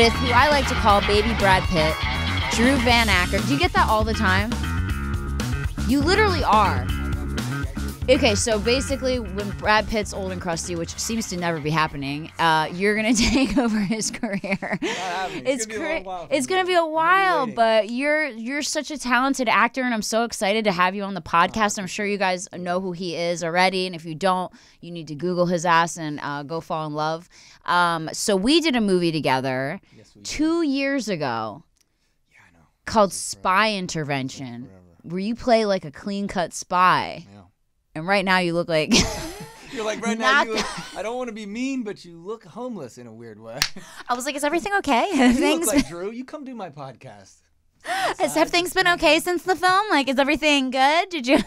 with who I like to call Baby Brad Pitt, Drew Van Acker. Do you get that all the time? You literally are. Okay, so basically, when Brad Pitt's old and crusty, which seems to never be happening, you're gonna take over his career. It's gonna be a while, but you're such a talented actor, and I'm so excited to have you on the podcast. I'm sure you guys know who he is already, and if you don't, you need to Google his ass and go fall in love. So we did a movie together 2 years ago, called Spy Intervention, where you play like a clean-cut spy. Yeah. And right now you look like... You're like, right now, I don't want to be mean, but you look homeless in a weird way. I was like, is everything okay? You look like Drew. You come do my podcast. Have things been okay since the film? Like, is everything good? Did you...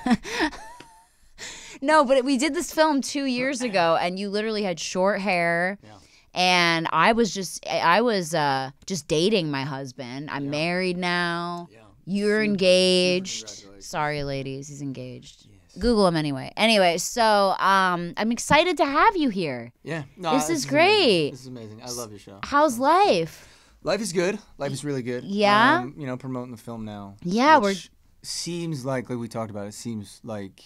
No, but we did this film 2 years ago, and you literally had short hair. Yeah. And I was just dating my husband. I'm married now. Yeah. You're engaged. Sorry, ladies. He's engaged. Yeah. Google him anyway. Anyway, so I'm excited to have you here. Yeah. No, this is great. Amazing. This is amazing. I love your show. How's life? Life is good. Life is really good. Yeah? You know, promoting the film now. Yeah. Seems like we talked about, it seems like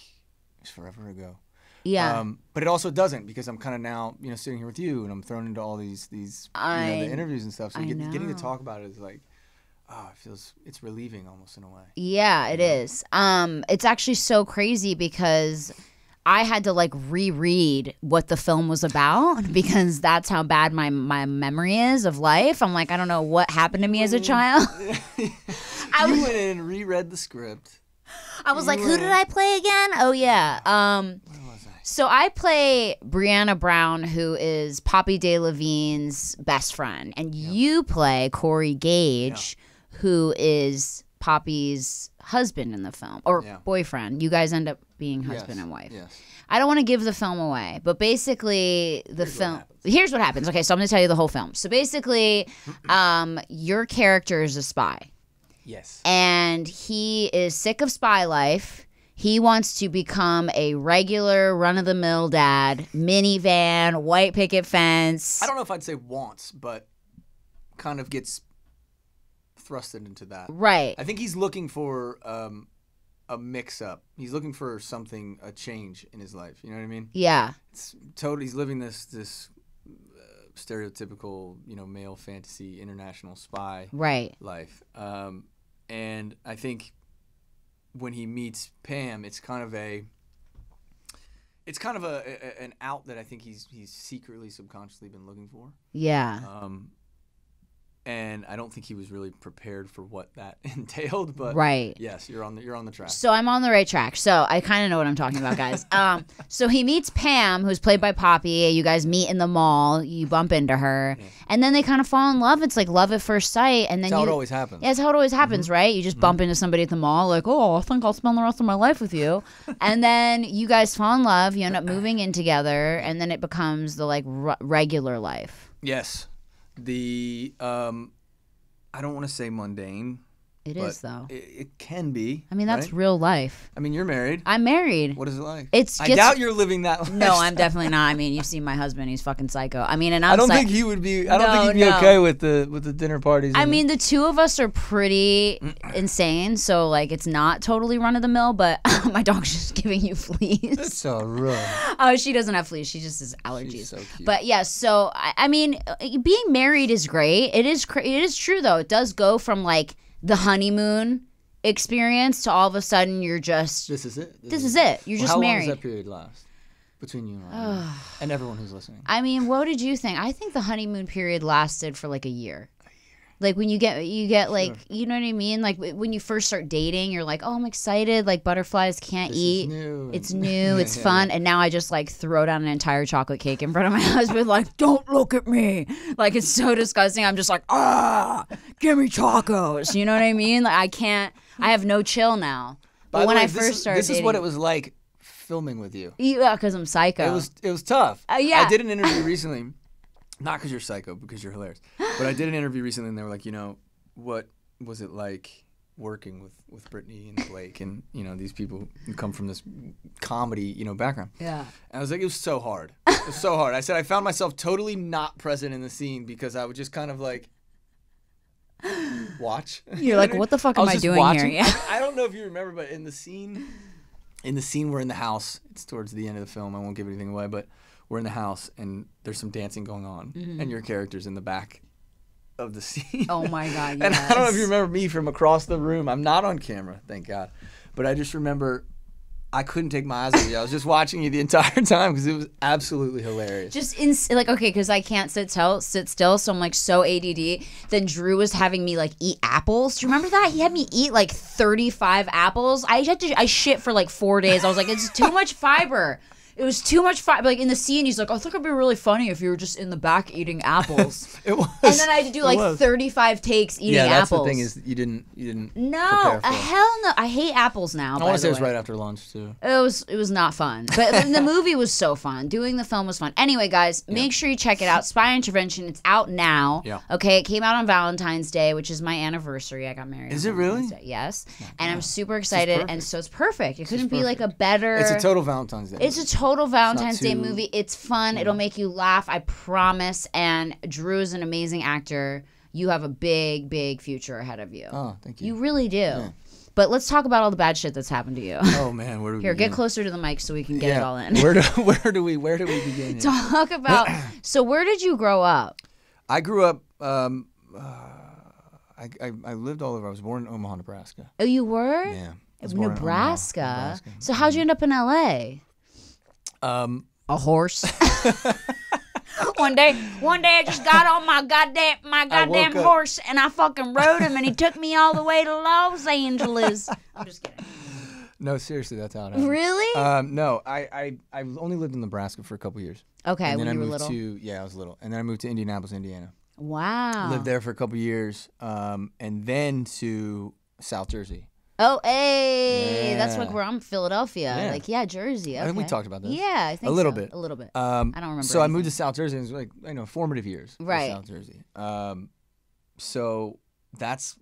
it's forever ago. Yeah. But it also doesn't, because I'm kind of now, you know, sitting here with you, and I'm thrown into all these the interviews and stuff. So getting to talk about it is like... Oh, it's relieving almost in a way. Yeah, it is. It's actually so crazy because I had to like reread what the film was about, because that's how bad my memory is of life. I'm like, I don't know what happened to me as a child. You went in and reread the script. I was like, who did I play again? Oh, yeah. Where was I? So I play Breonna Brown, who is Poppy DeLevingne's best friend. And you play Corey Gage, who is Poppy's husband in the film, or boyfriend. You guys end up being husband and wife. Yes. I don't want to give the film away, but basically here's what happens. Okay, so I'm going to tell you the whole film. So basically, your character is a spy. Yes. And he is sick of spy life. He wants to become a regular run-of-the-mill dad, minivan, white picket fence. I don't know if I'd say wants, but kind of gets... thrusted into that. Right. I think he's looking for a mix-up. He's looking for something, a change in his life. You know what I mean? Yeah. It's totally. He's living this stereotypical, you know, male fantasy international spy life. And I think when he meets Pam, it's kind of an out that I think he's secretly, subconsciously been looking for. Yeah. And I don't think he was really prepared for what that entailed, but yes, you're on the track. So I'm on the right track. So I kind of know what I'm talking about, guys. So he meets Pam, who's played by Poppy. You guys meet in the mall. You bump into her, and then they kind of fall in love. It's like love at first sight, and then that's how it always happens. Yeah, that's how it always happens, right? You just bump into somebody at the mall, like, oh, I think I'll spend the rest of my life with you, and then you guys fall in love. You end up moving in together, and then it becomes the like regular life. Yes. The I don't want to say mundane. It is, though. It can be. I mean, that's real life. I mean, you're married. I'm married. What is it like? I doubt you're living that life. No, I'm definitely not. I mean, you see my husband. He's fucking psycho. I mean, and I don't think he would be. I don't think he'd be okay with the dinner parties. I mean, the two of us are pretty insane. So like, it's not totally run of the mill. But my dog's just giving you fleas. That's all right. Oh, she doesn't have fleas. She just has allergies. She's so cute. But yeah, so I mean, being married is great. It is true though. It does go from like the honeymoon experience to all of a sudden you're just... This is it. This is it. You're just married. How long does that period last between you and I and everyone who's listening? I mean, what did you think? I think the honeymoon period lasted for like a year. Like when you get like, you know what I mean? Like when you first start dating, you're like, oh, I'm excited. Like butterflies can't eat. It's new. It's fun. And now I just like throw down an entire chocolate cake in front of my husband. Like, don't look at me. Like it's so disgusting. I'm just like, ah, give me tacos. You know what I mean? Like I can't. I have no chill now. But when I first started, this is what it was like filming with you. Yeah, because I'm psycho. It was tough. Yeah. I did an interview recently. Not because you're psycho, because you're hilarious. But I did an interview recently, and they were like, you know, what was it like working with Brittany and Blake and, you know, these people who come from this comedy, you know, background? Yeah. And I was like, it was so hard. It was so hard. I said I found myself totally not present in the scene because I would just kind of like watch. You're like, what the fuck am I doing here? Yeah. I don't know if you remember, but in the scene we're in the house, it's towards the end of the film, I won't give anything away, but we're in the house and there's some dancing going on, and your character's in the back of the scene. Oh my God, yes. And I don't know if you remember me from across the room. I'm not on camera, thank God. But I just remember I couldn't take my eyes off you. I was just watching you the entire time because it was absolutely hilarious. Just like, okay, because I can't sit still, so I'm like so ADD. Then Drew was having me like eat apples. Do you remember that? He had me eat like 35 apples. I shit for like 4 days. I was like, it's too much fiber. It was too much fun. Like in the scene, he's like, I think it'd be really funny if you were just in the back eating apples. It was. And then I had to do like 35 takes eating apples. Yeah, that's apples. The thing is you didn't. No, hell no. I hate apples now. I want to say it was right after lunch too. It was not fun, but the movie was so fun. Doing the film was fun. Anyway, guys, make sure you check it out. Spy Intervention. It's out now. Yeah. Okay, it came out on Valentine's Day, which is my anniversary. I got married. Is it really? Yes. And I'm super excited, and so it's perfect. It couldn't be like a better. It's a total Valentine's Day. It's a total Valentine's Day movie. It's fun. Yeah. It'll make you laugh, I promise. And Drew is an amazing actor. You have a big, big future ahead of you. Oh, thank you. You really do. Yeah. But let's talk about all the bad shit that's happened to you. Oh man, where do we begin? Here, get closer to the mic so we can get it all in. Where do we begin? Talk about. So where did you grow up? I grew up. I lived all over. I was born in Omaha, Nebraska. Oh, you were? Yeah. Nebraska. Omaha, Nebraska. So how'd you end up in L.A.? A horse. one day I just got on my goddamn horse and I fucking rode him and he took me all the way to Los Angeles. I'm just kidding. No, seriously, that's how it happened. Really? No, I only lived in Nebraska for a couple years. Okay, and then I was little, and then I moved to Indianapolis, Indiana. Wow. Lived there for a couple years, and then to South Jersey. Oh, hey, that's like where I'm, Philadelphia. Yeah. Like, yeah, Jersey. Okay. I think we talked about this. Yeah, I think a little bit. I don't remember. So anything. I moved to South Jersey, and it was like, you know, formative years. Right. South Jersey. So that's,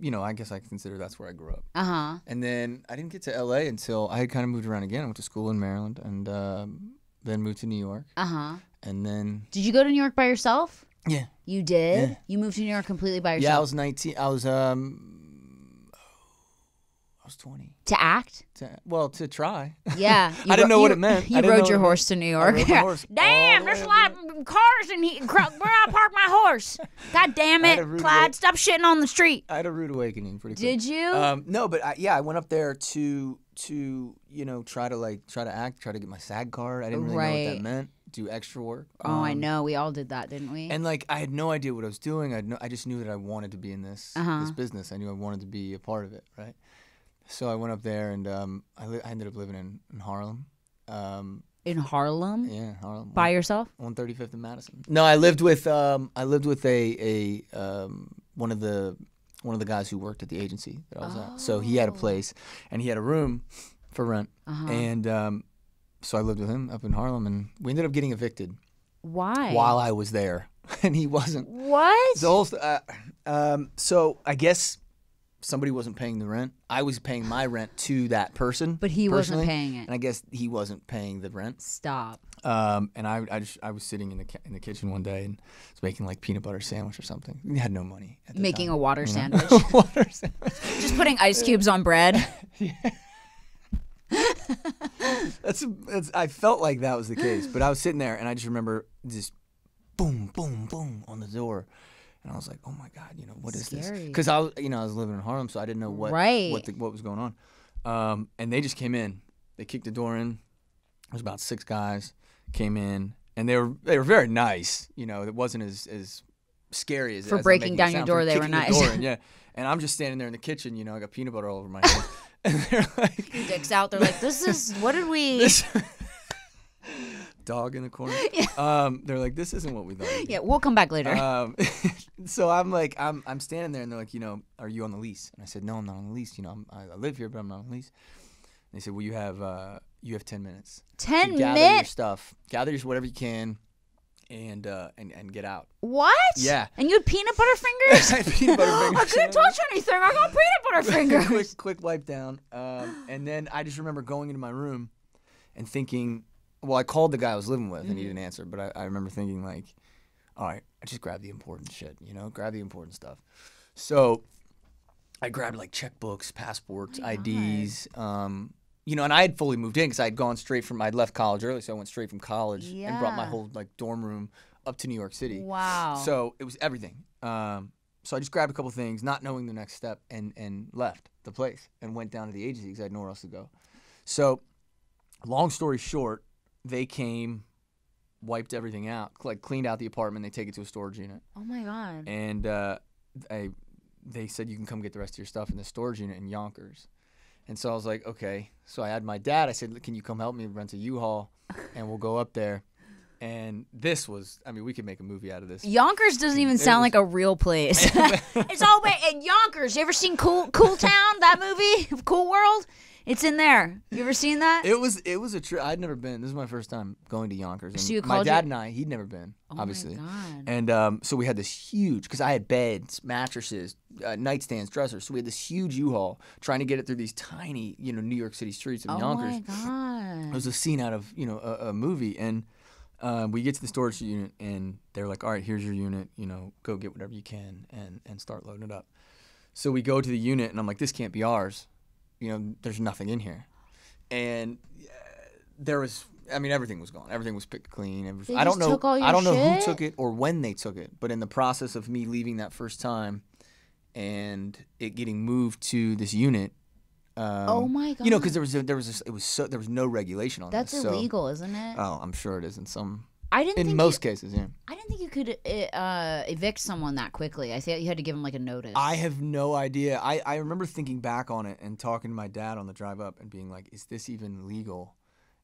you know, I guess I consider that's where I grew up. Uh-huh. And then I didn't get to L.A. until I had kind of moved around again. I went to school in Maryland and then moved to New York. Uh-huh. And then. Did you go to New York by yourself? Yeah. You did? Yeah. You moved to New York completely by yourself? Yeah, I was 19. I was 20. To act? To try. Yeah. I didn't know what it meant. You rode your horse to New York. Damn, there's a lot of cars in here. Where I park my horse. God damn it, Clyde, stop shitting on the street. I had a rude awakening pretty quick. Did you? No, but I went up there to you know, try to act, try to get my SAG card. I didn't really know what that meant. Do extra work. Oh, I know. We all did that, didn't we? And like, I had no idea what I was doing. I just knew that I wanted to be in this business. I knew I wanted to be a part of it, right? So I went up there, and I ended up living in Harlem. In Harlem? Yeah, Harlem. By yourself? 135th and Madison. No, I lived with one of the guys who worked at the agency that I was at. So he had a place, and he had a room for rent, and so I lived with him up in Harlem, and we ended up getting evicted. Why? While I was there, and he wasn't. What? The whole so I guess. Somebody wasn't paying the rent. I was paying my rent to that person. But he wasn't paying it. And I guess he wasn't paying the rent. Stop. And I was sitting in the kitchen one day and was making like peanut butter sandwich or something. We had no money at the time. A water sandwich. Water sandwich. Just putting ice cubes on bread. Yeah. I felt like that was the case. But I was sitting there and I just remember just boom, boom, boom on the door. And I was like, oh my God, you know, what is this? Because I was living in Harlem, so I didn't know what was going on. And they just came in. They kicked the door in. There was about 6 guys came in, and they were very nice. You know, it wasn't as scary as for breaking down your door. They were nice. Yeah, and I'm just standing there in the kitchen. You know, I got peanut butter all over my head, and they're like, your dick's out. They're like, this is what did we? Dog in the corner. Yeah. They're like, this isn't what we thought. Yeah, we'll come back later. So I'm like, I'm standing there, and they're like, you know, are you on the lease? And I said, no, I'm not on the lease. You know, I live here, but I'm not on the lease. And they said, well, you have 10 minutes. 10 minutes. Gather your stuff. Gather your whatever you can, and get out. What? Yeah. And you had peanut butter fingers. I had peanut butter fingers. I couldn't touch anything. I got peanut butter fingers. quick wipe down. And then I just remember going into my room, and thinking. Well, I called the guy I was living with, and he didn't answer, but I remember thinking, like, all right, I just grabbed the important shit, you know, grab the important stuff. So I grabbed like checkbooks, passports, IDs, you know, and I had fully moved in because I had gone straight from, I'd left college early, so I went straight from college and brought my whole like dorm room up to New York City. Wow. So it was everything. So I just grabbed a couple things, not knowing the next step, and left the place and went down to the agency because I had nowhere else to go. So long story short, they came, wiped everything out, like cleaned out the apartment. They take it to a storage unit. Oh my God. And they said, you can come get the rest of your stuff in the storage unit in Yonkers. And so I was like, okay. So I had my dad. I said, can you come help me rent a U-Haul? And we'll go up there. And this was, I mean, we could make a movie out of this. Yonkers doesn't even sound like a real place. It's all in Yonkers. You ever seen Cool Town, that movie? Cool World? It's in there. You ever seen that? It was a trip. I'd never been. This is my first time going to Yonkers. And so you called my dad and I, he'd never been, obviously. Oh my God. And so we had this huge, because I had beds, mattresses, nightstands, dressers. So we had this huge U-Haul trying to get it through these tiny, you know, New York City streets of Yonkers. Oh my God. It was a scene out of, you know, a movie. And we get to the storage unit, and they're like, all right, here's your unit, you know, go get whatever you can and start loading it up. So we go to the unit, and I'm like, this can't be ours. You know, there's nothing in here. And there was, I mean, everything was gone. Everything was picked clean. I don't know, I don't know who took it or when they took it, but in the process of me leaving that first time and it getting moved to this unit, oh my God! You know, because there was no regulation on that. That's illegal, so, isn't it? Oh, I'm sure it is in some. In most cases, yeah. I didn't think you could evict someone that quickly. I think you had to give them like a notice. I have no idea. I remember thinking back on it and talking to my dad on the drive up and being like, "Is this even legal?"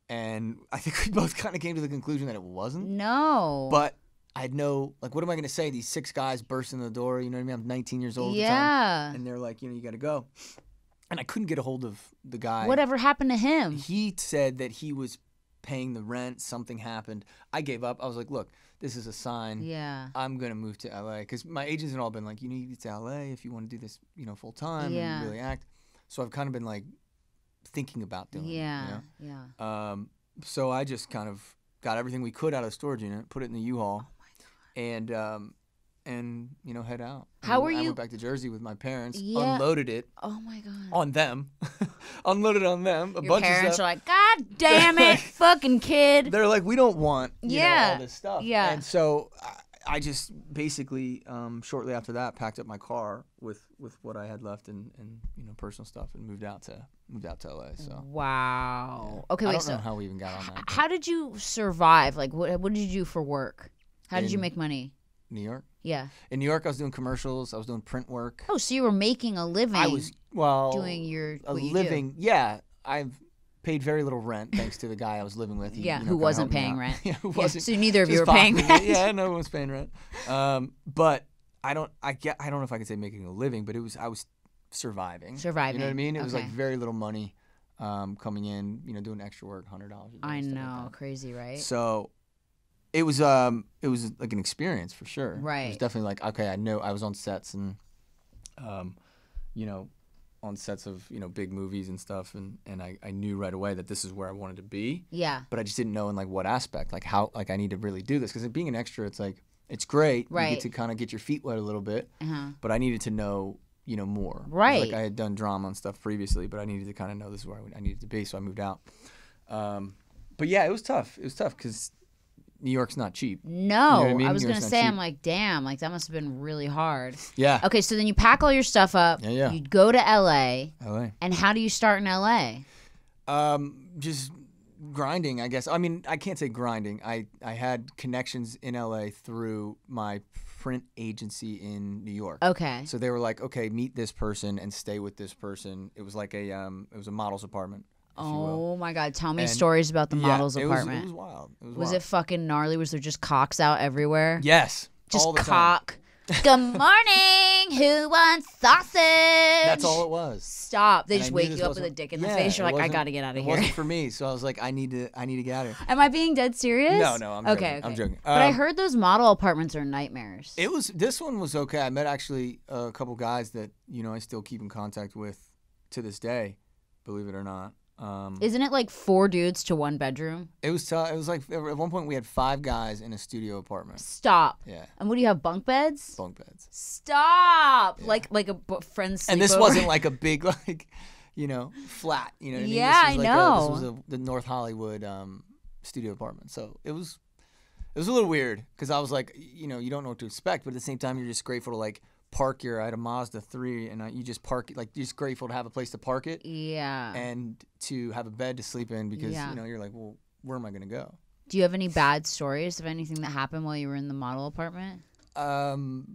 And I think we both kind of came to the conclusion that it wasn't. No. But I had no, like, what am I going to say? These six guys burst into the door. You know what I mean? I'm 19 years old. Yeah. At the time, and they're like, you know, you got to go. And I couldn't get a hold of the guy. Whatever happened to him? He said that he was paying the rent. Something happened. I gave up. I was like, look, this is a sign. Yeah. I'm going to move to L.A. Because my agents had all been like, you need to get to L.A. if you want to do this, you know, full time and really act. So I've kind of been like thinking about doing it. You know? Yeah. So I just kind of got everything we could out of the storage unit, put it in the U-Haul. Oh my God. And you know, head out. How were you? I went back to Jersey with my parents. Yeah. Unloaded it. Oh my God. On them. Unloaded on them. Your parents are like, God damn it, fucking kid. They're like, we don't want you know, all this stuff. Yeah. And so I just basically shortly after that packed up my car with what I had left and you know, personal stuff, and moved out to LA. So wow. Yeah. Okay, wait. I don't know how we even got on that. How did you survive? Like, what did you do for work? How did you make money? New York? Yeah. In New York, I was doing commercials. I was doing print work. Oh, so you were making a living. I was, well, doing what you do. Yeah. I've paid very little rent thanks to the guy I was living with. Who wasn't paying rent. Yeah, who wasn't. So neither of you were paying rent. Yeah, no one was paying rent. But I don't know if I could say making a living, but I was surviving. Surviving. You know what I mean? It was like very little money coming in, you know, doing extra work, $100 a day. I know. Like, crazy, right? So It was like an experience for sure. Right. It was definitely like, okay, I know I was on sets and, you know, on sets of, you know, big movies and stuff, and I knew right away that this is where I wanted to be. Yeah. But I just didn't know in like what aspect, like how, like I need to really do this, because being an extra, it's like, it's great. Right. You get to kind of get your feet wet a little bit. But I needed to know, you know, more. Right. Like I had done drama and stuff previously, but I needed to kind of know this is where I needed to be, so I moved out. But yeah, it was tough. It was tough because New York's not cheap. No, you know I mean? I was going to say, I'm like, damn, like that must have been really hard. Yeah. Okay, so then you pack all your stuff up. Yeah, yeah. You go to LA. And how do you start in LA? Just grinding, I guess. I mean, I can't say grinding. I had connections in LA through my print agency in New York. Okay. So they were like, okay, meet this person and stay with this person. It was like it was a model's apartment. Oh my God! Tell me stories about the models' apartment. It was wild. Was it fucking gnarly? Was there just cocks out everywhere? Yes, just all the cock. Time. Good morning. Who wants sausage? That's all it was. Stop! They just wake you up with a dick in the face. You're like, I gotta get out of here. It wasn't for me, so I was like, I need to get out of here. Am I being dead serious? No, I'm joking. Okay. I'm joking. But I heard those model apartments are nightmares. This one was okay. I met actually a couple guys that, you know, I still keep in contact with to this day, believe it or not. Isn't it like 4 dudes to 1 bedroom? It was like at one point we had 5 guys in a studio apartment. Stop. Yeah. And what do you have, bunk beds? Bunk beds. Stop. Yeah. Like a friend's sleepover. And this wasn't like a big like, you know, flat, you know what I mean? Yeah, I know. This was the North Hollywood studio apartment. So it was a little weird because I was like, you know, you don't know what to expect, but at the same time you're just grateful to like park your— I had a Mazda 3 and you just park it, like you're just grateful to have a place to park it. Yeah. And to have a bed to sleep in because, yeah, you know, you're like, well, where am I going to go? Do you have any bad stories of anything that happened while you were in the model apartment? I mean,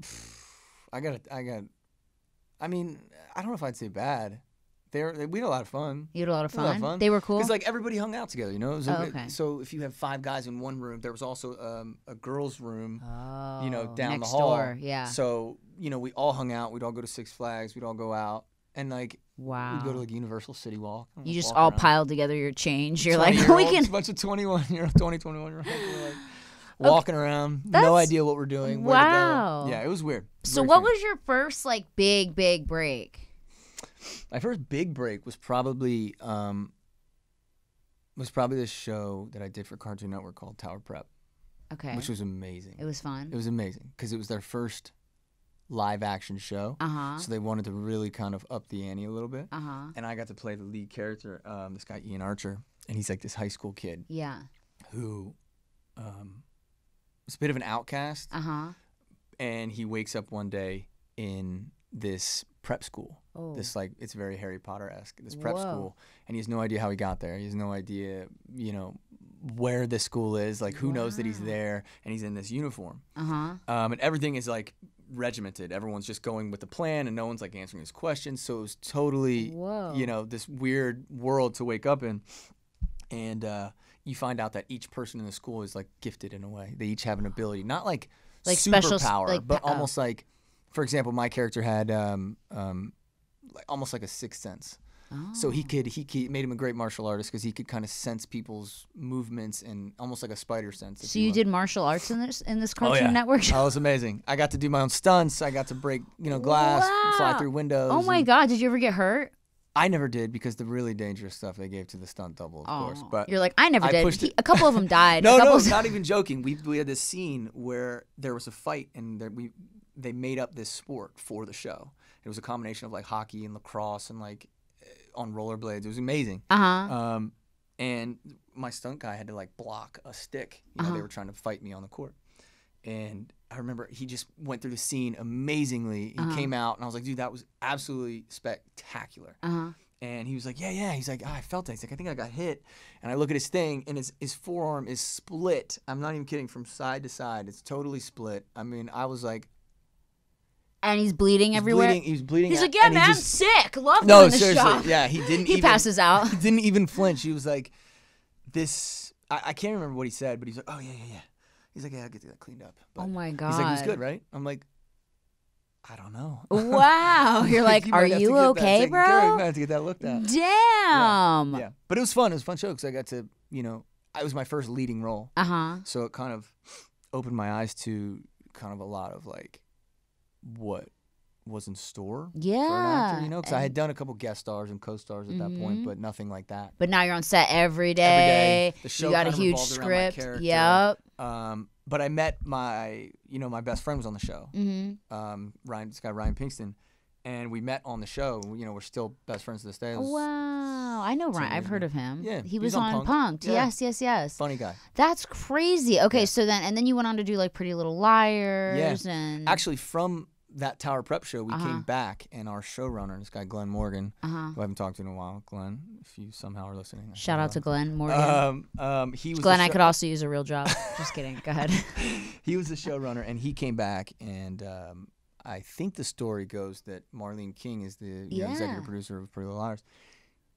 I don't know if I'd say bad. We had a lot of fun. You had a lot of fun? They were cool? Because, like, everybody hung out together, you know? Okay. So if you have 5 guys in one room, there was also a girls' room, you know, down the hall. Next door, yeah. So, you know, we all hung out. We'd all go to Six Flags. We'd all go out. And, like, wow, we'd go to, like, Universal City Walk. You just all piled together your change. You're like, we can— a bunch of 21-year-olds, 21-year-olds. We're like, walking around, no idea what we're doing. Wow. Where to go. Yeah, it was weird. So what was your first, like, big break? My first big break was probably this show that I did for Cartoon Network called Tower Prep. Okay. Which was amazing. It was fun. It was amazing because it was their first live action show. Uh-huh. So they wanted to really kind of up the ante a little bit. Uh-huh. And I got to play the lead character, this guy Ian Archer, and he's like this high school kid. Yeah. Who was a bit of an outcast. Uh-huh. And he wakes up one day in this prep school. Oh. This, like, it's very Harry Potter-esque, this prep— whoa— school, and he has no idea how he got there. He has no idea, you know, where this school is, like, who— wow— knows that he's there, and he's in this uniform. Uh-huh. And everything is, like, regimented. Everyone's just going with the plan, and no one's, like, answering his questions, so it was totally— whoa— you know, this weird world to wake up in. And you find out that each person in the school is, like, gifted in a way. They each have an ability. Not, like superpower, special, like, but almost like, for example, my character had almost like a sixth sense. Oh. So he made him a great martial artist because he could kind of sense people's movements and almost like a spider sense. So you did martial arts in this Cartoon— oh, yeah— Network show? Oh, it was amazing. I got to do my own stunts. I got to break, you know, glass, wow, fly through windows. Oh my God, did you ever get hurt? I never did because the really dangerous stuff they gave to the stunt double, of course. But you're like, I never did. A couple of them died. No, not even joking. We had this scene where there was a fight and they made up this sport for the show. It was a combination of like hockey and lacrosse and like on rollerblades. It was amazing. Uh huh. And my stunt guy had to like block a stick. You know, They were trying to fight me on the court. And I remember he just went through the scene amazingly. He came out and I was like, dude, that was absolutely spectacular. Uh-huh. And he was like, yeah, yeah. He's like, I felt it. He's like, I think I got hit. And I look at his thing and his forearm is split. I'm not even kidding. From side to side, it's totally split. I mean, I was like— and he's bleeding everywhere. He's bleeding. He's like, yeah, man, I'm sick. Love him in the shop. Yeah, he didn't— he passes out. He didn't even flinch. He was like, this— I can't remember what he said, but he's like, oh, yeah. He's like, yeah, I'll get that cleaned up. But, oh my God. He's like, he's good, right? I'm like, I don't know. Wow. You're like, are you okay, bro? You might have to get that looked at. Damn. Yeah. But it was fun. It was a fun show because I got to, you know, it was my first leading role. Uh-huh. So it kind of opened my eyes to kind of a lot of like, what was in store for an actor, you know, because I had done a couple guest stars and co-stars at that point, but nothing like that. But now you're on set every day. The show, you got a huge script. Yep. But I met my best friend was on the show. Ryan Pinkston, and we met on the show. You know, we're still best friends to this day. Wow, I know Ryan. I've heard of him. Yeah, he was on Punk'd. Yeah. Yes. Funny guy. That's crazy. Okay, so then you went on to do like Pretty Little Liars. Yeah. And actually, from that Tower Prep show, we came back, and our showrunner, this guy Glenn Morgan, who I haven't talked to in a while. Glenn, if you somehow are listening, shout out to Glenn Morgan. He was Glenn. I could also use a real job. Just kidding. Go ahead. He was the showrunner, and he came back, and I think the story goes that Marlene King is the executive producer of Pretty Little Liars.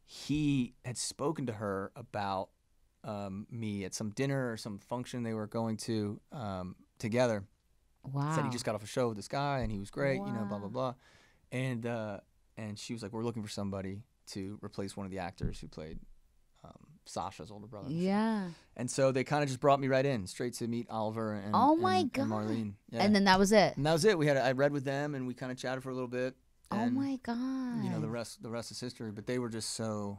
He had spoken to her about me at some dinner or some function they were going to together. Wow. Said he just got off a show with this guy and he was great, you know, blah, blah, blah. And she was like, we're looking for somebody to replace one of the actors who played Sasha's older brother. Yeah. And so they kind of just brought me right in, straight to meet Oliver and, and Marlene. Yeah. And then that was it. And that was it. I read with them and we kind of chatted for a little bit. And, oh my God. You know, the rest is history. But they were just so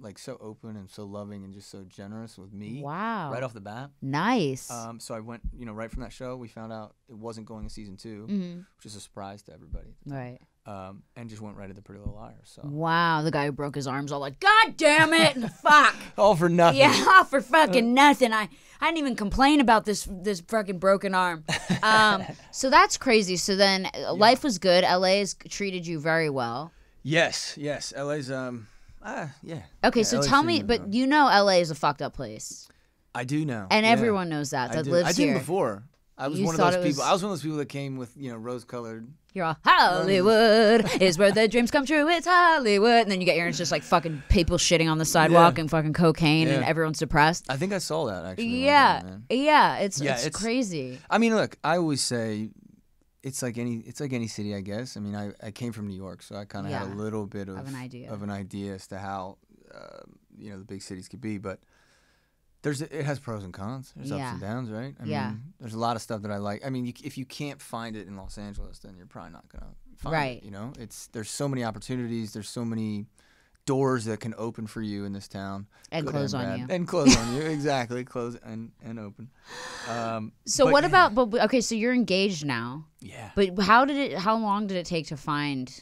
like so open and so loving and just so generous with me. Wow. Right off the bat. Nice. So I went, you know, right from that show, we found out it wasn't going to season 2, mm-hmm. which is a surprise to everybody. Right. And just went right to the Pretty Little Liars. So. Wow, the guy who broke his arms all like, God damn it, fuck. All for nothing. Yeah, all for fucking nothing. I didn't even complain about this fucking broken arm. So that's crazy. So then life was good. LA has treated you very well. Yes, yes. LA's, yeah. Okay, yeah, so LA's tell me, but you know LA is a fucked up place. I do know. And everyone knows that lives here. I did before. I was one of those people that came with, you know, rose-colored. You're all, Hollywood is where the dreams come true. It's Hollywood. And then you get your ears just like fucking people shitting on the sidewalk and fucking cocaine and everyone's depressed. I think I saw that actually. Yeah. That, it's crazy. I mean, look, I always say it's like any city, I guess. I mean, I came from New York, so I kind of had a little bit of an idea as to how you know, the big cities could be, but it has pros and cons. There's ups and downs, right? I mean, there's a lot of stuff that I like. I mean, if you can't find it in Los Angeles, then you're probably not gonna find it. You know, there's so many opportunities. There's so many doors that can open for you in this town and close on you. And close on you, exactly. Close and open. So what about? But okay, so you're engaged now. Yeah. But how long did it take to find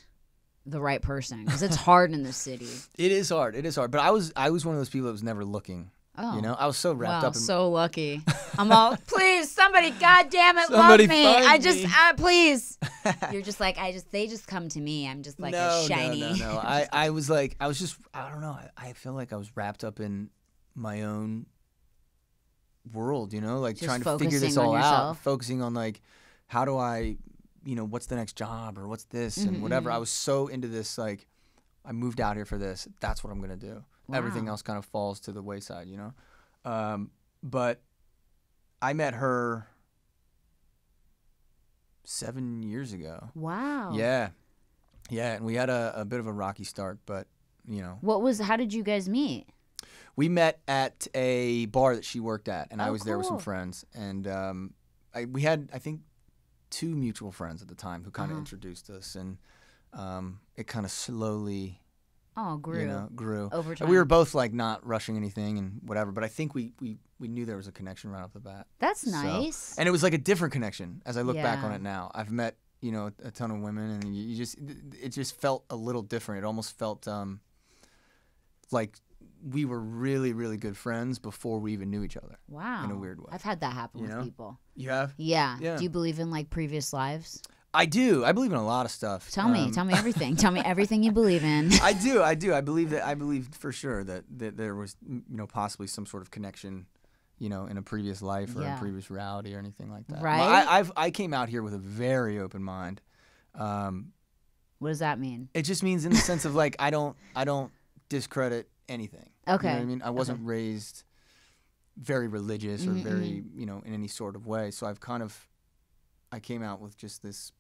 the right person? Because it's hard in the city. It is hard. It is hard. But I was one of those people that was never looking. Oh. You know, I was so wrapped up. Wow, so lucky. I'm all, please, somebody, goddamn it, love me. Please. You're just like, they just come to me. I'm just like a shiny. No. I was like, I don't know. I feel like I was wrapped up in my own world. You know, like just trying to figure this all out, focusing on like, how do I, you know, what's the next job or what's this and whatever. I was so into this, like, I moved out here for this. That's what I'm gonna do. Wow. Everything else kind of falls to the wayside, you know? But I met her 7 years ago. Wow. Yeah. Yeah, and we had a bit of a rocky start, but, you know. How did you guys meet? We met at a bar that she worked at, and I was there with some friends. And we had, I think, 2 mutual friends at the time who kind of introduced us, and it kind of slowly... Oh, grew. You know, grew. Over time. We were both like not rushing anything and whatever, but I think we knew there was a connection right off the bat. That's nice. So, and it was like a different connection as I look back on it now. I've met, you know, a ton of women and it just felt a little different. It almost felt like we were really, really good friends before we even knew each other. Wow. In a weird way. I've had that happen with people. You have? Yeah. Do you believe in like previous lives? I do. I believe in a lot of stuff. Tell me everything. Tell me everything you believe in. I do. I believe for sure that there was, you know, possibly some sort of connection, you know, in a previous life or a previous reality or anything like that. Right. Well, I came out here with a very open mind. What does that mean? It just means in the sense of like I don't discredit anything. Okay. You know what I mean? I wasn't raised very religious or very, you know, in any sort of way. So I came out with just this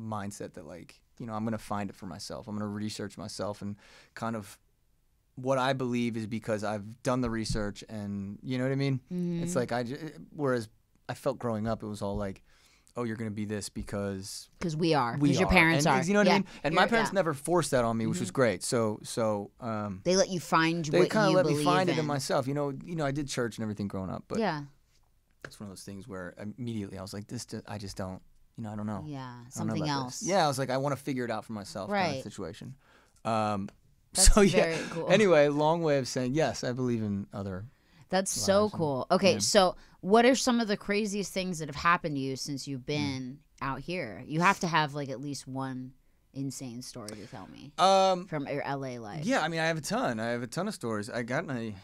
mindset that, like, you know, I'm going to find it for myself. I'm going to research myself, and kind of what I believe is because I've done the research, and you know what I mean? Mm-hmm. It's like whereas I felt growing up, it was all like, oh, you're going to be this because we are. Because your parents are. You know what I mean? And my parents never forced that on me, which was great. So they let you find what you believe in. They kind of let me find it in myself. You know, I did church and everything growing up, but it's one of those things where immediately I was like, I just don't, you know, I don't know. Yeah, something else. This. Yeah, I was like, I want to figure it out for myself kind of situation. That's so very cool. Anyway, long way of saying, yes, I believe in other That's so cool. Okay, so what are some of the craziest things that have happened to you since you've been out here? You have to have like at least one insane story to tell me from your LA life. Yeah, I mean, I have a ton. I have a ton of stories. I got in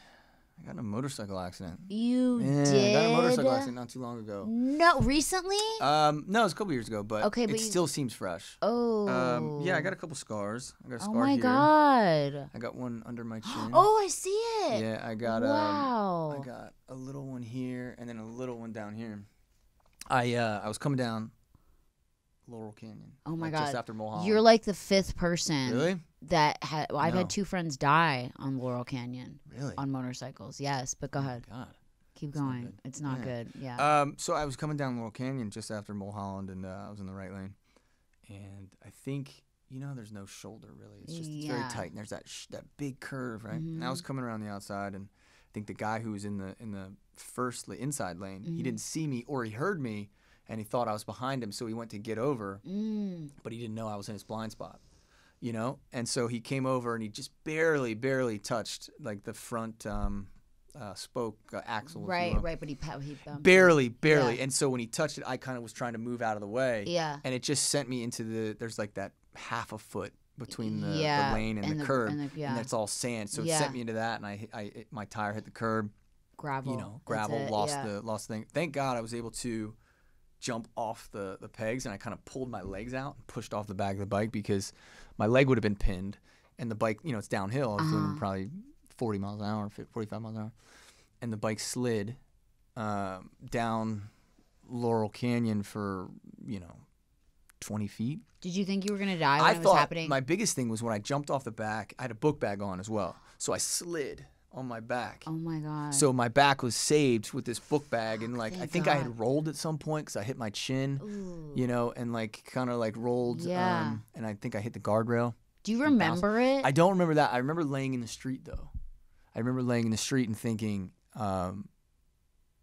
a motorcycle accident. You did? I got in a motorcycle accident not too long ago. No, recently? No, it was a couple years ago, but it still seems fresh. Oh. Yeah, I got a couple scars. I got a scar here. Oh, my God. I got one under my chin. Oh, I see it. Yeah, I got I got a little one here and then a little one down here. I was coming down Laurel Canyon. Oh, my God. Just after Mulholland. You're like the 5th person. Really? I've had 2 friends die on Laurel Canyon. Really? On motorcycles, yes. But go ahead. God. Keep going. It's not good. Yeah. So I was coming down Laurel Canyon just after Mulholland, and I was in the right lane. And I think you know, there's no shoulder really. It's just, it's very tight, and there's that that big curve, right? Mm-hmm. And I was coming around the outside, and I think the guy who was in the first inside lane, mm-hmm. he didn't see me, or he heard me, and he thought I was behind him, so he went to get over, but he didn't know I was in his blind spot, you know? And so he came over, and he just barely touched, like, the front spoke axle. Right, but he bumped. Barely. Yeah. And so when he touched it, I kind of was trying to move out of the way. Yeah. And it just sent me into the, there's like that half a foot between the lane and the curb, and that's all sand. So it sent me into that, and my tire hit the curb. Gravel. You know, gravel, lost the thing. Thank God I was able to jump off the pegs, and I kind of pulled my legs out and pushed off the back of the bike, because my leg would have been pinned, and the bike, you know, it's downhill. I was doing probably 40 miles an hour, 45 miles an hour, and the bike slid down Laurel Canyon for, you know, 20 feet. Did you think you were going to die when it was happening? I thought my biggest thing was when I jumped off the back, I had a book bag on as well, so I slid on my back. Oh my God. So my back was saved with this book bag, and like, I think I had rolled at some point because I hit my chin, you know, and like kind of like rolled, and I think I hit the guardrail. Do you remember it? I don't remember that. I remember laying in the street though. I remember laying in the street and thinking,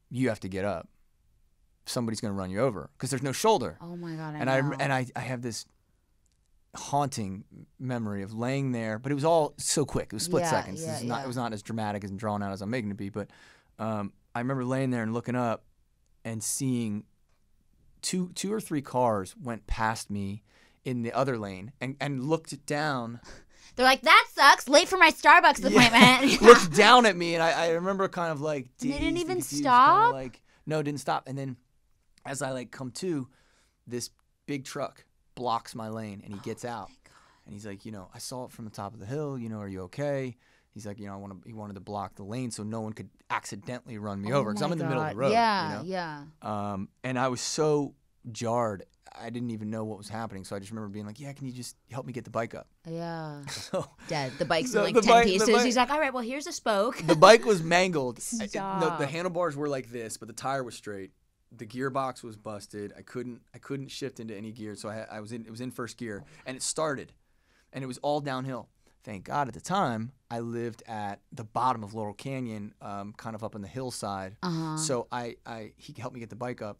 you have to get up. Somebody's going to run you over because there's no shoulder. Oh my God, I have this haunting memory of laying there, but it was all so quick. It was split seconds. It was not as dramatic and drawn out as I'm making it be, but I remember laying there and looking up and seeing two or three cars went past me in the other lane and looked down. They're like, that sucks. Late for my Starbucks appointment. Looked down at me, and I remember kind of like, dazed, they didn't even confused, stop. Kind of like, no, didn't stop. And then as I like come to, this big truck blocks my lane, and he gets out, and he's like, you know, I saw it from the top of the hill, you know, are you okay? He's like, you know, he wanted to block the lane so no one could accidentally run me over, because I'm in the middle of the road. Yeah, you know? And I was so jarred, I didn't even know what was happening, so I just remember being like, yeah, can you just help me get the bike up? Yeah. So, dead. The bike's in like 10 pieces. He's like, all right, well, here's a spoke. The bike was mangled. The handlebars were like this, but the tire was straight. The gearbox was busted. I couldn't shift into any gear, so it was in first gear, and it started, and it was all downhill. Thank God at the time I lived at the bottom of Laurel Canyon, kind of up on the hillside. So he helped me get the bike up,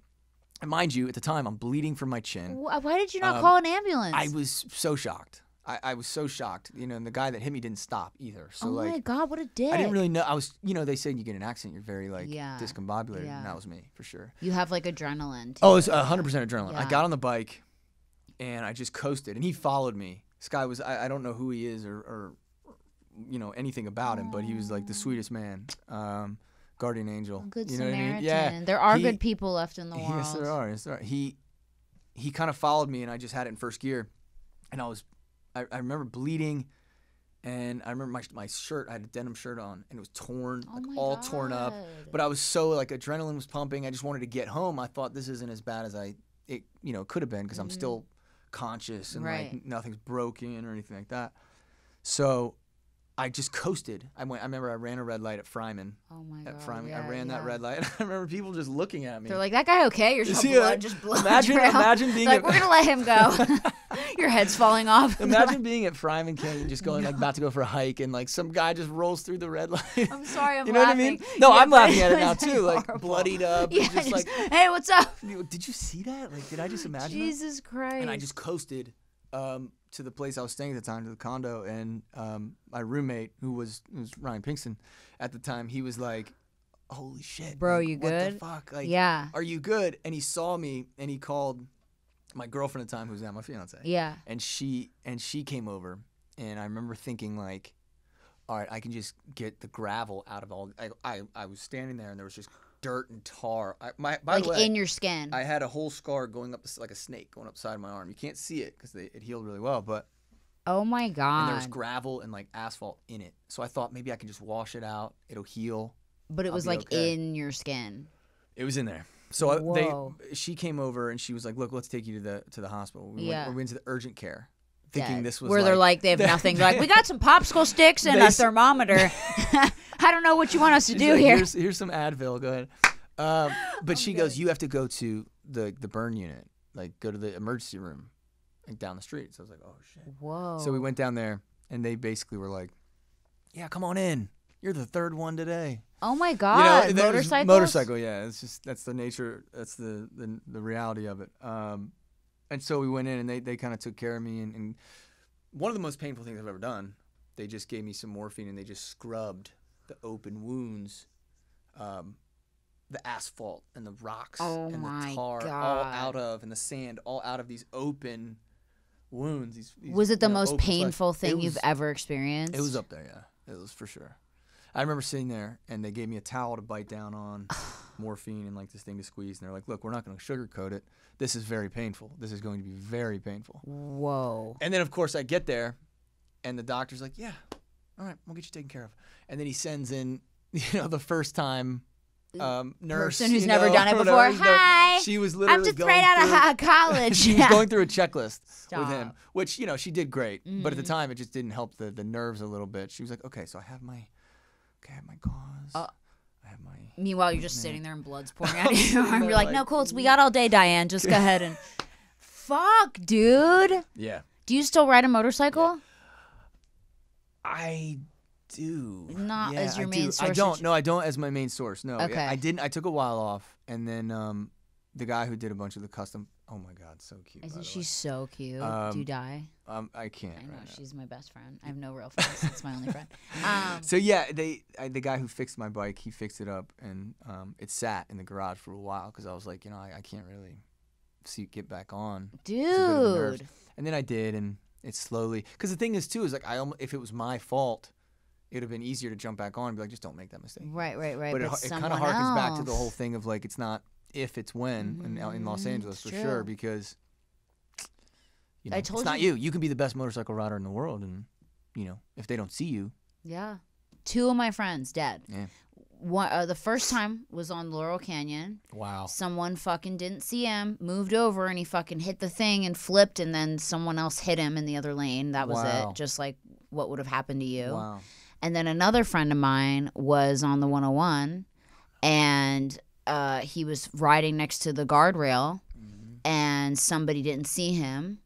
and mind you, at the time I'm bleeding from my chin. Why did you not call an ambulance? I was so shocked. I was so shocked, you know, and the guy that hit me didn't stop either. So, oh like, my God, what a dick. I didn't really know. I was, you know, they say you get an accident, you're very, like, discombobulated, and that was me, for sure. You have, like, adrenaline, too. Oh, it was 100% adrenaline. Yeah. I got on the bike, and I just coasted, and he followed me. This guy was, I don't know who he is or you know, anything about him, but he was, like, the sweetest man, guardian angel. A good Samaritan. Know what I mean? Yeah. There are good people left in the world. Yes, there are. Yes, there are. He kind of followed me, and I just had it in first gear, and I remember bleeding, and I remember my shirt, I had a denim shirt on, and it was torn, torn up. But I was so, like, adrenaline was pumping. I just wanted to get home. I thought this isn't as bad as it you know, could have been, because I'm still conscious, and, like, nothing's broken or anything like that. So I just coasted. I remember I ran a red light at Fryman. Oh, my God. At Fryman. Yeah, I ran that red light. I remember people just looking at me. They're like, that guy okay? You're just blood. Imagine being like, we're going to let him go. Your head's falling off. Imagine being at Fryman Canyon, just going like about to go for a hike, and like some guy just rolls through the red light. I'm sorry, I'm laughing. You know what I mean? No, I'm laughing at it now too. Like horrible. Bloodied up. Yeah, just like, hey, what's up? Did you see that? Like, did I just imagine Jesus Christ. And I just coasted to the place I was staying at the time, to the condo, and my roommate, who was Ryan Pinkston at the time, he was like, holy shit. Bro, like, you good? What the fuck? Like, are you good? And he saw me, and he called my girlfriend at the time, who was now my fiance, and she came over, and I remember thinking like, all right, I can just get the gravel out of all. I was standing there, and there was just dirt and tar. By the way, in your skin. I had a whole scar going up like a snake going up the side of my arm. You can't see it because it healed really well, but oh my God! And there was gravel and like asphalt in it, so I thought maybe I could just wash it out. It'll heal. But it was like in your skin. It was in there. So she came over, and she was like, "Look, let's take you to the hospital." We went to the urgent care, thinking this was where like, they're like they have nothing. They're like, we got some popsicle sticks and a thermometer. I don't know what you want us to do like, here. Here's some Advil. Go ahead. But she goes, "You have to go to the burn unit. Like, go to the emergency room." like, down the street. So I was like, oh, shit. Whoa. So we went down there, and they basically were like, yeah, come on in. You're the third one today. Oh, my God. You know, motorcycle, yeah. It's just, that's the nature. That's the reality of it. And so we went in, and they kind of took care of me. And one of the most painful things I've ever done, they just gave me some morphine, and they just scrubbed the open wounds, the asphalt and the rocks and the tar all out of, and the sand all out of these open wounds. These was it the most painful thing you've ever experienced? It was up there, yeah. It was for sure. I remember sitting there, and they gave me a towel to bite down on, morphine, and like this thing to squeeze. And they're like, look, we're not going to sugarcoat it. This is very painful. This is going to be very painful. Whoa. And then, of course, I get there, and the doctor's like, yeah, all right, we'll get you taken care of. And then he sends in, you know, the first time nurse. Person who's never done it before. Hi. She was literally I'm just right out of college. She was going through a checklist with him, which, you know, she did great. But at the time, it just didn't help the nerves a little bit. She was like, okay, so I have my gauze. I have my meanwhile, you're just sitting there and blood's pouring out of your arm. You're like, no, Colts, we got all day, Diane. Just go ahead and... Fuck, dude. Yeah. Do you still ride a motorcycle? Yeah. I do. Not as your main source. I don't. No, I don't as my main source. No. Okay. I didn't. I took a while off, and then the guy who did a bunch of the custom. Oh my God, so cute. Isn't she so cute? Do you die? I can't. I know she's my best friend. I have no real friends. It's my only friend. So yeah, the guy who fixed my bike, he fixed it up, and it sat in the garage for a while because I was like, you know, I can't really get back on. Dude. And then I did, and it's slowly. Because the thing is too is like if it was my fault, it'd have been easier to jump back on and be like, just don't make that mistake. Right, right, right. But it kind of harkens back to the whole thing of like, it's not. If it's when in Los Angeles for sure, because you know, it's not you. You can be the best motorcycle rider in the world, and you know if they don't see you. Yeah, two of my friends dead. Yeah. One, the first time was on Laurel Canyon. Wow. Someone fucking didn't see him, moved over, and he fucking hit the thing and flipped, and then someone else hit him in the other lane. That was it. Just like what would have happened to you. Wow. And then another friend of mine was on the 101, and. He was riding next to the guardrail, and somebody didn't see him,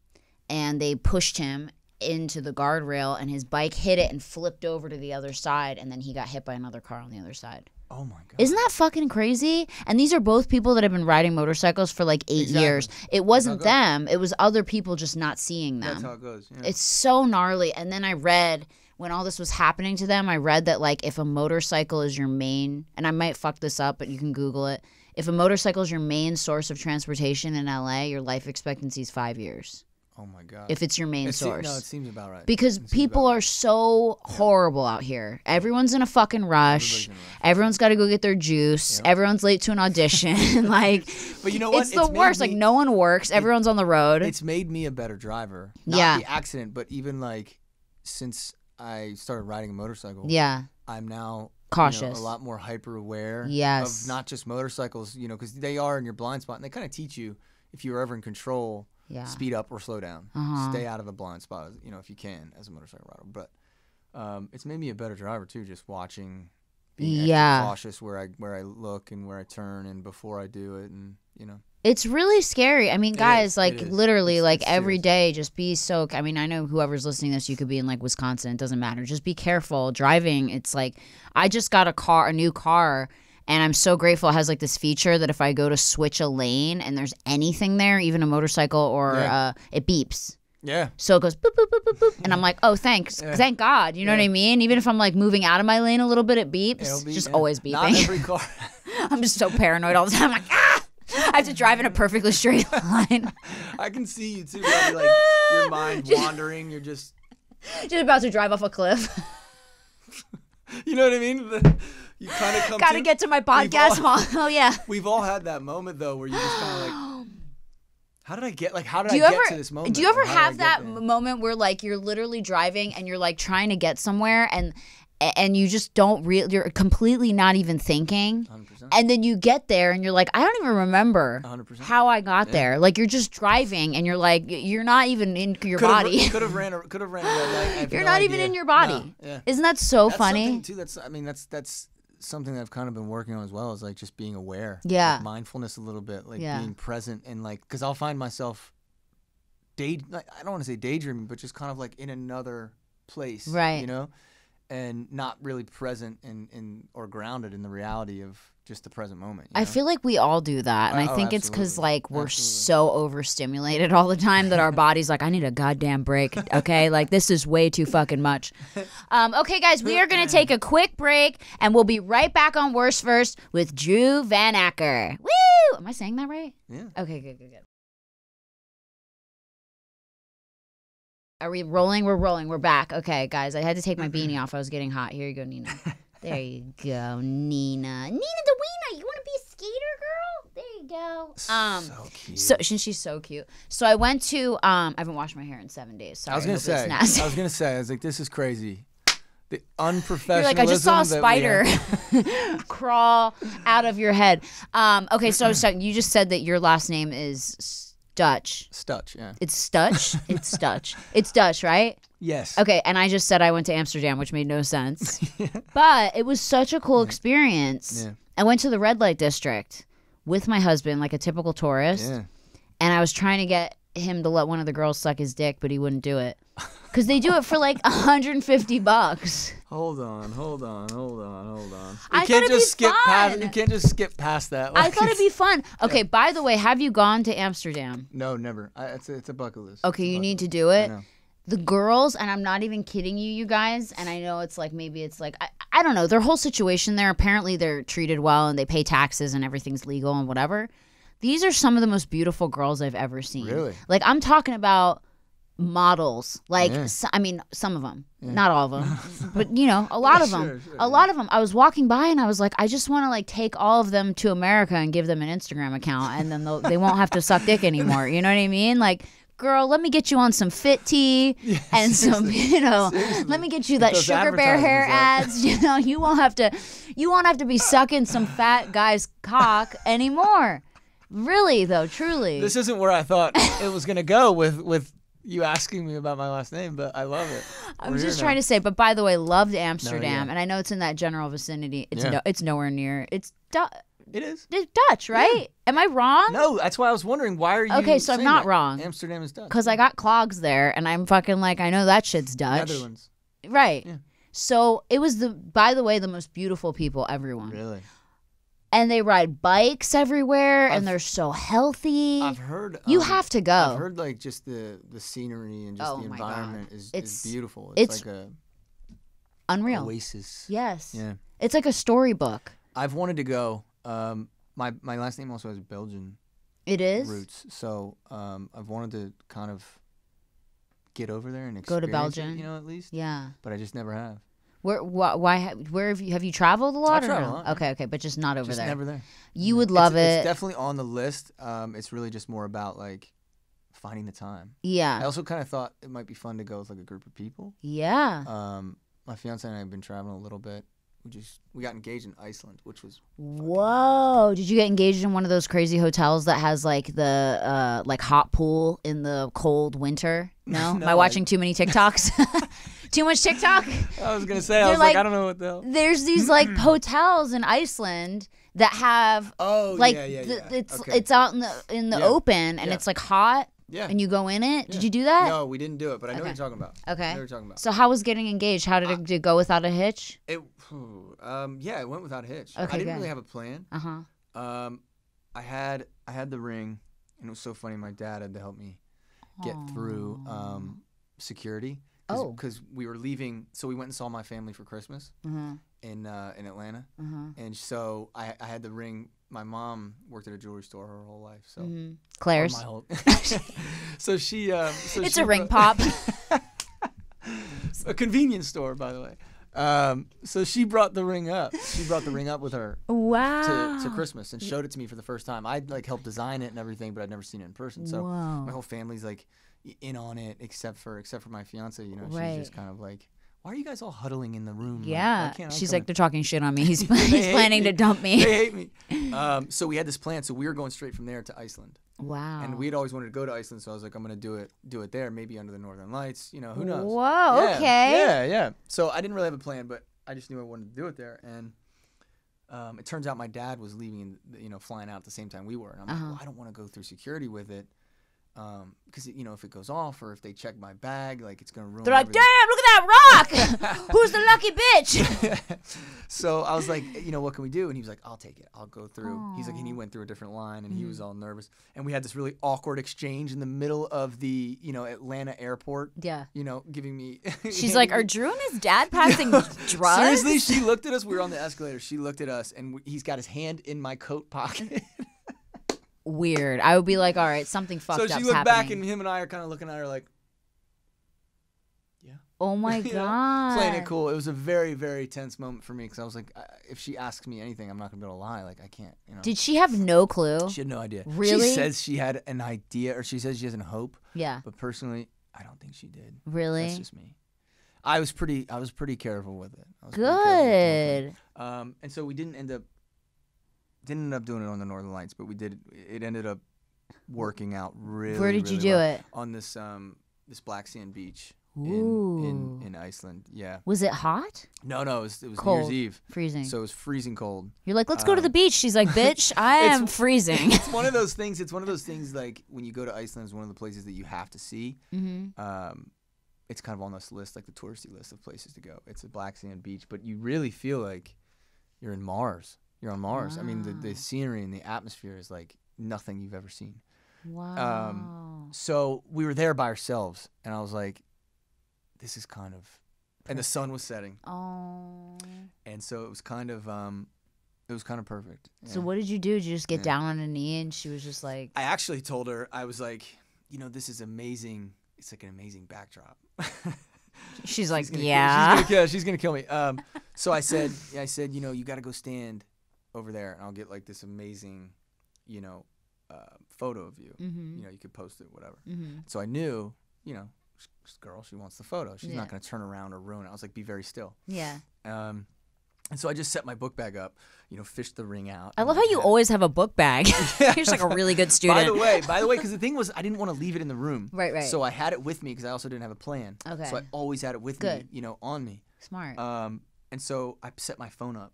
and they pushed him into the guardrail, and his bike hit it and flipped over to the other side, and then he got hit by another car on the other side. Oh my God. Isn't that fucking crazy? And these are both people that have been riding motorcycles for like 8 years. It wasn't them. It was other people just not seeing them. That's how it goes. Yeah. It's so gnarly. And then I read... When all this was happening to them, I read that, like, if a motorcycle is your main, and I might fuck this up, but you can Google it. If a motorcycle is your main source of transportation in LA, your life expectancy is 5 years. Oh, my God. If it's your main source. No, it seems about right. Because people are so horrible out here. Everyone's in a fucking rush. Everyone's got to go get their juice. Yep. Everyone's late to an audition. Like, but you know what? It's the worst. Like, no one works. Everyone's on the road. It's made me a better driver. Not the accident, but even, like, since... I started riding a motorcycle. Yeah. I'm now cautious, a lot more hyper aware of not just motorcycles, you know, because they are in your blind spot, and they kind of teach you if you're ever in control, speed up or slow down, stay out of a blind spot, you know, if you can as a motorcycle rider. But it's made me a better driver too, just watching, being cautious where I look and where I turn and before I do it, and you know. It's really scary. I mean, guys, like literally, like every day, just be so. I mean, I know whoever's listening to this, you could be in like Wisconsin. It doesn't matter. Just be careful driving. It's like I just got a new car, and I'm so grateful. It has like this feature that if I go to switch a lane and there's anything there, even a motorcycle or it beeps. Yeah. So it goes boop, boop, boop, boop, boop. And I'm like, oh, thanks. Yeah. Thank God. You know what I mean? Even if I'm like moving out of my lane a little bit, it beeps. It'll be, just always beeping. Not every car. I'm just so paranoid all the time. I'm like, ah! I have to drive in a perfectly straight line. I can see you too, buddy. Like your mind wandering. You're just about to drive off a cliff. You know what I mean? You kind of come. Gotta get to my podcast, Mom. Oh yeah. We've all had that moment though, where you just kind of like, how did I get? Like, how did I get to this moment? Do you ever have that moment where like you're literally driving and you're like trying to get somewhere and you just don't you're completely not even thinking. 100%. And then you get there and you're like, I don't even remember 100%. How I got there. Like you're just driving and you're like, you're not even in your body. Could have ran a red light. You're not even in your body. No. Yeah. Isn't that so funny? Something too, that's something that I've kind of been working on as well, is like just being aware. Yeah. Like mindfulness a little bit, like being present, and like, 'cause I'll find myself I don't want to say daydreaming, but just kind of like in another place, right? You know, and not really present in or grounded in the reality of just the present moment. You know? I feel like we all do that, and I think it's because like we're so overstimulated all the time that our body's like, I need a goddamn break. Okay, like this is way too fucking much. Okay, guys, we are gonna take a quick break, and we'll be right back on Worst First with Drew Van Acker. Woo! Am I saying that right? Yeah. Okay, good, good, good. Are we rolling? We're rolling. We're back. Okay, guys. I had to take my beanie off. I was getting hot. Here you go, Nina. There you go, Nina. Nina the Wiener. You want to be a skater girl? There you go. So cute. So she's so cute. So I went to I haven't washed my hair in 7 days. Sorry, I was gonna say. I was like, this is crazy. The unprofessionalism. You're like, I just saw a spider crawl out of your head. Okay, so I was talking. You just said that your last name is Dutch. Stutch, yeah. It's Stutch? It's Stutch. It's Dutch, right? Yes. Okay, and I just said I went to Amsterdam, which made no sense. Yeah. But it was such a cool experience. Yeah. I went to the red light district with my husband, like a typical tourist. Yeah. And I was trying to get him to let one of the girls suck his dick, but he wouldn't do it. Because they do it for like $150. Hold on. You can't just skip past. You can't just skip past that. Like, I thought it'd be fun. Okay. By the way, have you gone to Amsterdam? No, never. It's a bucket list. Okay, you need to do it. The girls, and I'm not even kidding you guys. And I know it's like maybe it's like I don't know their whole situation there. Apparently, they're treated well and they pay taxes and everything's legal and whatever. These are some of the most beautiful girls I've ever seen. Really? Like I'm talking about. Models, like I mean, some of them, not all of them, but you know, a lot of them. A lot of them. I was walking by and I was like, I just want to like take all of them to America and give them an Instagram account, and then they won't have to suck dick anymore. You know what I mean? Like, girl, let me get you on some fit tea and some, you know, let me get you that sugar bear hair ads. You know, you won't have to be sucking some fat guy's cock anymore. Really though, truly. This isn't where I thought it was gonna go with. You asking me about my last name, but I love it. I was just trying to say, but by the way, loved Amsterdam, and I know it's in that general vicinity. It's it's nowhere near. It's Dutch, right? Yeah. Am I wrong? No, that's why I was wondering. Why are you? Okay, so I'm not wrong. Amsterdam is Dutch. Because I got clogs there, and I'm fucking like, I know that shit's Dutch. Netherlands. Right. Yeah. So it was by the way, the most beautiful people. Everyone. Really. And they ride bikes everywhere, and they're so healthy. I've heard you have to go. I've heard like just the scenery and just the environment is beautiful. It's like a unreal oasis. Yes. Yeah. It's like a storybook. I've wanted to go. My last name also has Belgian. It is roots, so I've wanted to kind of get over there and experience go to Belgium. It, you know, at least. Yeah. But I just never have. Where have you traveled a lot? I travel a lot. Okay, but just not over there. Never there. You would love it. It's definitely on the list. It's really just more about like finding the time. Yeah. I also kind of thought it might be fun to go with like a group of people. Yeah. My fiance and I have been traveling a little bit. We got engaged in Iceland, which was whoa! Did you get engaged in one of those crazy hotels that has like the like hot pool in the cold winter? No, am I watching too many TikToks? Too much TikTok? I was gonna say, I was like, I don't know what the hell. There's these like hotels in Iceland that have it's out in the open and it's like hot. Yeah. And you go in it? Yeah. Did you do that? No, we didn't do it, but I know what you're talking about. Okay. I know what you're talking about. So how was getting engaged? How did it go without a hitch? It went without a hitch. Okay, I didn't really have a plan. Uh-huh. I had the ring, and it was so funny. My dad had to help me get through security. Because we were leaving, so we went and saw my family for Christmas in Atlanta. And so I had the ring. My mom worked at a jewelry store her whole life, so Claire's. So she, a ring pop, a convenience store, by the way. So she brought the ring up. She brought the ring up with her. Wow. To Christmas and showed it to me for the first time. I'd like helped design it and everything, but I'd never seen it in person. So my whole family's like in on it, except for my fiance. You know, she's just kind of like, why are you guys all huddling in the room? Yeah. Like, she's like, they're talking shit on me. He's planning to dump me. They hate me. So we had this plan. So we were going straight from there to Iceland. Wow. And we had always wanted to go to Iceland. So I was like, I'm going to do it there, maybe under the Northern Lights. You know, who knows? Whoa, yeah, okay. Yeah. So I didn't really have a plan, but I just knew I wanted to do it there. And it turns out my dad was leaving, flying out at the same time we were. And I'm like, well, I don't want to go through security with it. Because, you know, if it goes off or if they check my bag, like, it's going to ruin They're like, everything. Damn, look at that rock! Who's the lucky bitch? So I was like, you know, what can we do? And he was like, I'll take it. I'll go through. Aww. He's like, and he went through a different line, and he was all nervous. And we had this really awkward exchange in the middle of the, you know, Atlanta airport. Yeah. You know, giving me. She's like, are Drew and his dad passing drugs? Seriously, she looked at us. We were on the escalator. She looked at us, and he's got his hand in my coat pocket. Weird. I would be like, all right, something fucked up's happening. So she looked back, and him and I are kind of looking at her like, yeah. Oh my god. Playing it cool. It was a very, very tense moment for me because I was like, if she asks me anything, I'm not gonna be able to lie. Like, I can't. You know. Did she have no clue? She had no idea. Really? She says she had an idea, or she says she has an hope. Yeah. But personally, I don't think she did. Really? That's just me. I was pretty careful with it. Good. And so we didn't end up doing it on the Northern Lights, but we did. It ended up working out really. Where did really you do well. It? On this this black sand beach in Iceland. Yeah. Was it hot? No, it was cold. New Year's Eve. Freezing. So it was freezing cold. You're like, let's go to the beach. She's like, bitch, I am freezing. It's one of those things. It's one of those things like when you go to Iceland, it's one of the places that you have to see. Mm-hmm. It's kind of on this list, like the touristy list of places to go. It's a black sand beach, but you really feel like you're in Mars. You're on Mars. Wow. I mean, the scenery and the atmosphere is like nothing you've ever seen. Wow. So we were there by ourselves, and I was like, this is kind of... Perfect. And the sun was setting. Oh. And so it was kind of perfect. Yeah. So what did you do? Did you just get down on a knee and she was just like... I actually told her, I was like, you know, this is amazing. It's like an amazing backdrop. She's like, she's going to kill me. So I said, you know, you got to go stand over there, and I'll get like this amazing, you know, photo of you. Mm-hmm. You know, you could post it, whatever. Mm-hmm. So I knew, you know, this girl, she wants the photo. She's not going to turn around or ruin it. I was like, be very still. Yeah. And so I just set my book bag up, you know, fished the ring out. I love how you always have a book bag. You're just like a really good student. By the way, because the thing was, I didn't want to leave it in the room. Right. So I had it with me because I also didn't have a plan. Okay. So I always had it with me, you know, on me. Smart. And so I set my phone up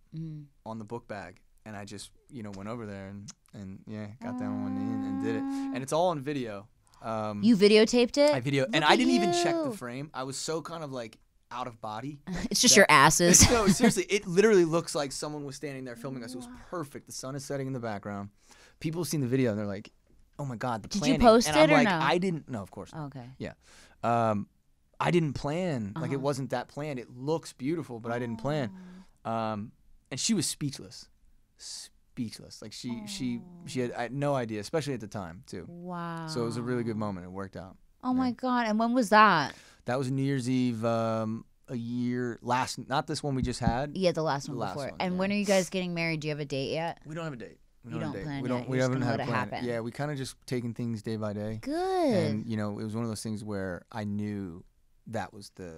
on the book bag, and I just, you know, went over there and got down on one knee and did it. And it's all on video. You videotaped it? I videoed. And I didn't even check the frame. I was so kind of like... out of body. It's just your asses. No, seriously, it literally looks like someone was standing there filming us. It was perfect. The sun is setting in the background. People have seen the video and they're like, oh my God, the planning. Did you post it or no? I didn't. No, of course not. Okay. Yeah. I didn't plan. Like, it wasn't that planned. It looks beautiful, but I didn't plan. And she was speechless. Speechless. Like, she had no idea, especially at the time, too. Wow. So it was a really good moment. It worked out. Oh my God. And when was that? That was New Year's Eve not this one we just had. Yeah, the last one before. And when are you guys getting married? Do you have a date yet? We don't have a date. We haven't had a plan. Yeah, we kind of just taken things day by day. Good. And, you know, it was one of those things where I knew that was the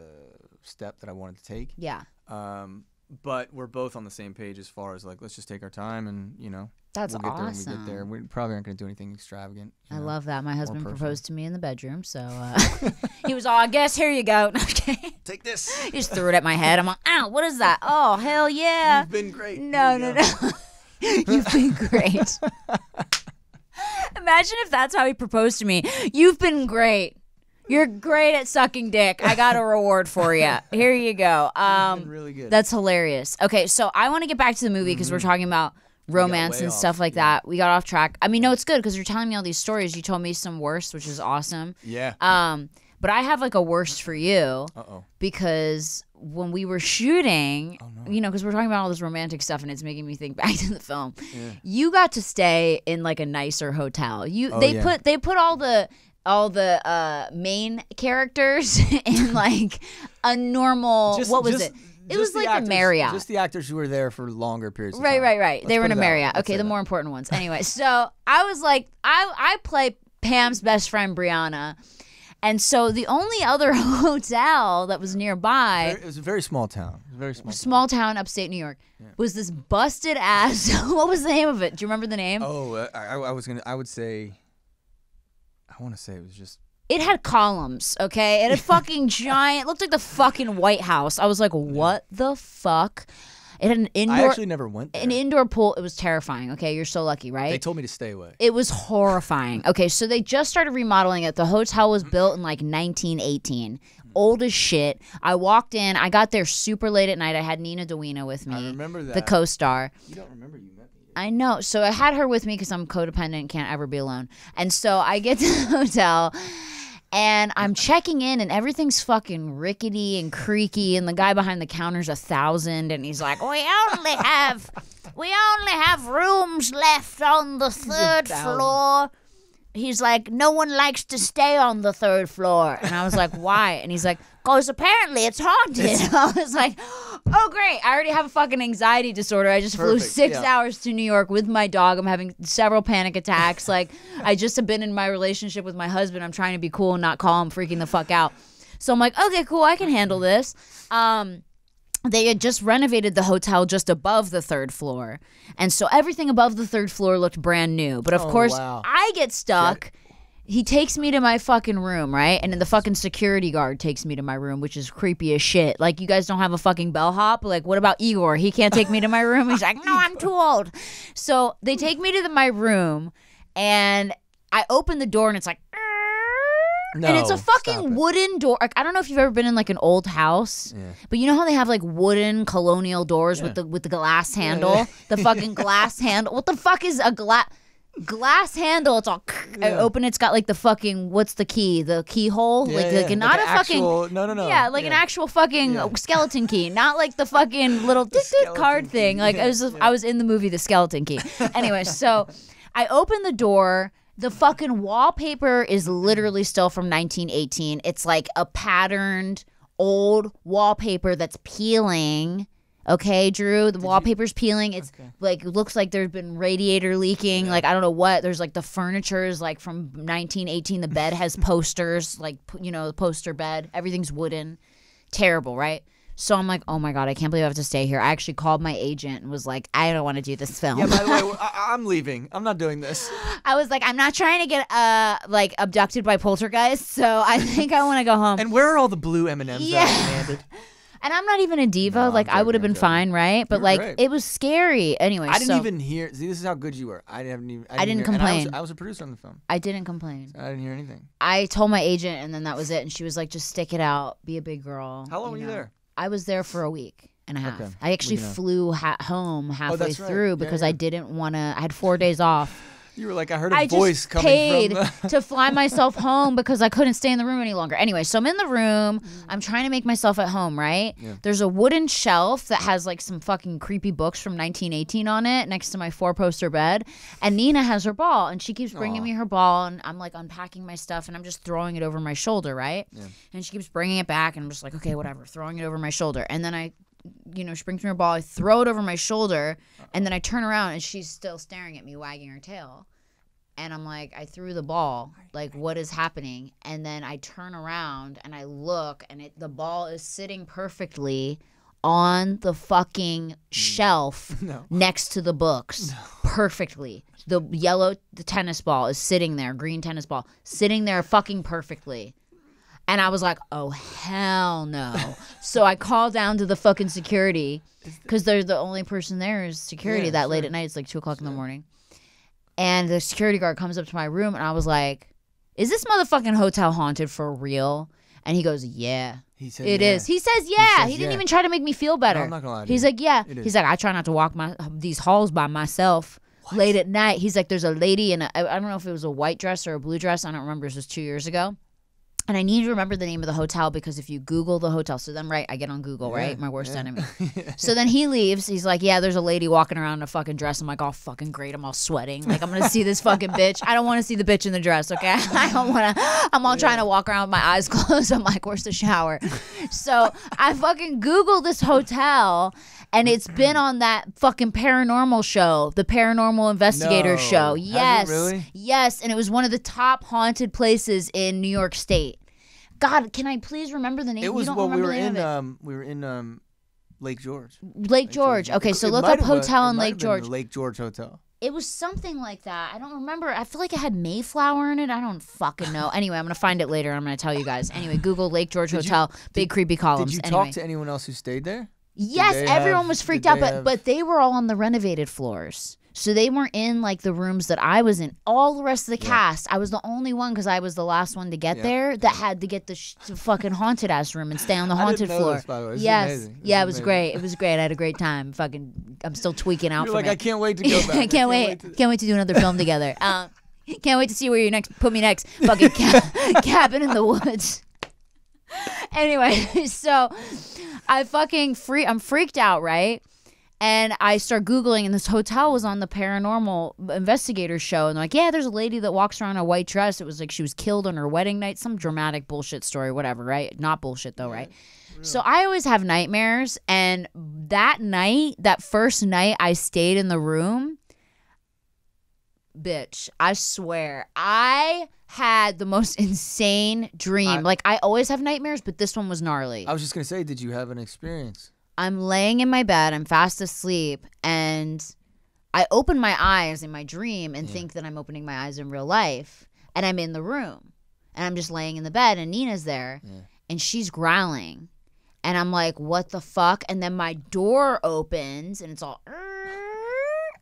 step that I wanted to take. Yeah. But we're both on the same page as far as like, let's just take our time and, you know. That's awesome. We'll get there. We probably aren't going to do anything extravagant. I love that. My husband proposed to me in the bedroom, so he was all, I guess, here you go. Take this. He just threw it at my head. I'm like, ow, what is that? Oh, hell yeah. You've been great. No. You've been great. Imagine if that's how he proposed to me. You've been great. You're great at sucking dick. I got a reward for you. Here you go. Really good. That's hilarious. Okay, so I want to get back to the movie because we're talking about romance and stuff like that. We got off track. I mean, no, it's good because you're telling me all these stories. You told me some worst, which is awesome. Yeah. But I have like a worst for you. Uh-oh. Because when we were shooting, you know, because we're talking about all this romantic stuff and it's making me think back to the film. Yeah. You got to stay in like a nicer hotel. They put all the main characters in like a normal, it was like a Marriott. Just the actors who were there for longer periods of time. Right. They were in a Marriott. Okay, the more important ones. Anyway, so I was like, I play Pam's best friend, Brianna. And so the only other hotel that was nearby. It was a very small town. Small town, upstate New York. Yeah. Was this busted ass. What was the name of it? Do you remember the name? Oh, I want to say it was just. It had columns, okay? It had a fucking giant, looked like the fucking White House. I was like, what the fuck? It had an indoor. I actually never went there. An indoor pool. It was terrifying. Okay, you're so lucky, right? They told me to stay away. It was horrifying. Okay, so they just started remodeling it. The hotel was built in like 1918. Old as shit. I walked in. I got there super late at night. I had Nina Dawina with me. I remember that. The co-star. You don't remember you met me. I know. So I had her with me because I'm codependent, can't ever be alone. And so I get to the hotel. And I'm checking in, and everything's fucking rickety and creaky, and the guy behind the counter's 1,000, and he's like, we only have rooms left on the third floor. He's like, no one likes to stay on the third floor. And I was like, why? And he's like, because apparently it's haunted. And I was like, oh, great. I already have a fucking anxiety disorder. I just flew 6 hours to New York with my dog. I'm having several panic attacks. Like, I just have been in my relationship with my husband. I'm trying to be cool and not call him freaking the fuck out. So I'm like, okay, cool. I can handle this. They had just renovated the hotel just above the third floor. And so everything above the third floor looked brand new. But of course, I get stuck. He takes me to my fucking room, right? And then the fucking security guard takes me to my room, which is creepy as shit. Like, you guys don't have a fucking bellhop? Like, what about Igor? He can't take me to my room. He's like, no, I'm too old. So they take me to my room, and I open the door, and it's like, no, and it's a fucking wooden door. Like, I don't know if you've ever been in like an old house, but you know how they have like wooden colonial doors with the glass handle, the fucking glass handle. What the fuck is a glass handle? It's all open. It's got like the fucking what's the key? The keyhole? Like not like a actual, fucking an actual fucking skeleton key, not like the fucking little card thing. Like I was in the movie The Skeleton Key. Anyway, so I open the door. The fucking wallpaper is literally still from 1918. It's like a patterned old wallpaper that's peeling. Okay, Drew, the wallpaper's peeling. It's like looks like there's been radiator leaking. Like I don't know what. There's like the furniture is like from 1918. The bed has posters, like you know, the poster bed. Everything's wooden. Terrible, right? So I'm like, oh my God, I can't believe I have to stay here. I actually called my agent and was like, I don't want to do this film. Yeah, by the way, I'm leaving. I'm not doing this. I was like, I'm not trying to get like abducted by poltergeists, so I think I want to go home. And where are all the blue M&Ms that I demanded? And I'm not even a diva. No, like, I would have been fine, right? But, like, it was scary. Anyway, I didn't even hear. See, this is how good you were. I didn't complain. I was a producer on the film. I didn't complain. I didn't hear anything. I told my agent, and then that was it. And she was like, just stick it out. Be a big girl. How long were you there? I was there for a week and a half. Okay. I actually flew home halfway through because I didn't want to. I had 4 days off. You were like, I heard a voice coming from the... I just paid to fly myself home because I couldn't stay in the room any longer. Anyway, so I'm in the room. I'm trying to make myself at home, right? Yeah. There's a wooden shelf that has like some fucking creepy books from 1918 on it next to my four-poster bed. And Nina has her ball, and she keeps bringing me her ball, and I'm like unpacking my stuff, and I'm just throwing it over my shoulder, right? Yeah. And she keeps bringing it back, and I'm just like, okay, whatever, throwing it over my shoulder. And then you know, she brings me her ball, I throw it over my shoulder, and then I turn around and she's still staring at me, wagging her tail. And I'm like, I threw the ball. Like, what is happening? And then I turn around and I look, and the ball is sitting perfectly on the fucking shelf next to the books. Perfectly. The yellow tennis ball is sitting there, green tennis ball, sitting there fucking perfectly. And I was like, oh, hell no. So I called down to the fucking security because they're the only person there is security late at night. It's like 2 o'clock in the morning. And the security guard comes up to my room, and I was like, is this motherfucking hotel haunted for real? And he goes, yeah. He said, it is. He says, yeah. He didn't even try to make me feel better. No, I'm not going to lie to you. He's like, yeah. He's like, I try not to walk these halls by myself. What? Late at night. He's like, there's a lady in I don't know if it was a white dress or a blue dress. I don't remember. This was 2 years ago. And I need to remember the name of the hotel because if you Google the hotel, so then, I get on Google, right? My worst enemy. So then he leaves. He's like, yeah, there's a lady walking around in a fucking dress. I'm like, oh, fucking great. I'm all sweating. Like, I'm going to see this fucking bitch. I don't want to see the bitch in the dress, okay? I don't want to. I'm all trying to walk around with my eyes closed. I'm like, where's the shower? So I fucking Google this hotel. And it's been on that fucking paranormal show, the Paranormal Investigator show. Yes. Has it really? Yes. And it was one of the top haunted places in New York State. God, can I please remember the name? It was we were in Lake George. Lake George. Okay, so look up hotel in Lake George. Lake George Hotel. It was something like that. I don't remember. I feel like it had Mayflower in it. I don't fucking know. Anyway, I'm going to find it later. I'm going to tell you guys. Anyway, Google Lake George Hotel, big creepy columns. Did you talk to anyone else who stayed there? Yes, everyone was freaked out, but they were all on the renovated floors. So they weren't in like the rooms that I was in. All the rest of the cast, I was the only one because I was the last one to get there that had to get the fucking haunted ass room and stay on the haunted floor. This, by the way. Yes, yeah, it was great. It was great. I had a great time. Fucking, I'm still tweaking out. You're like, I can't wait to go back. I can't wait. Can't wait to do another film together. Can't wait to see where you next put me next. Fucking cabin in the woods. Anyway, so I fucking I'm freaked out, right? And I start Googling, and this hotel was on the Paranormal Investigator show. And they're like, yeah, there's a lady that walks around in a white dress. It was like she was killed on her wedding night. Some dramatic bullshit story, whatever, right? Not bullshit, though, right? Really? So I always have nightmares. And that night, that first night I stayed in the room, bitch, I swear, I had the most insane dream. Like, I always have nightmares, but this one was gnarly. I was just going to say, did you have an experience? I'm laying in my bed, I'm fast asleep, and I open my eyes in my dream and think that I'm opening my eyes in real life, and I'm in the room, and I'm just laying in the bed, and Nina's there, and she's growling, and I'm like, what the fuck? And then my door opens, and it's all,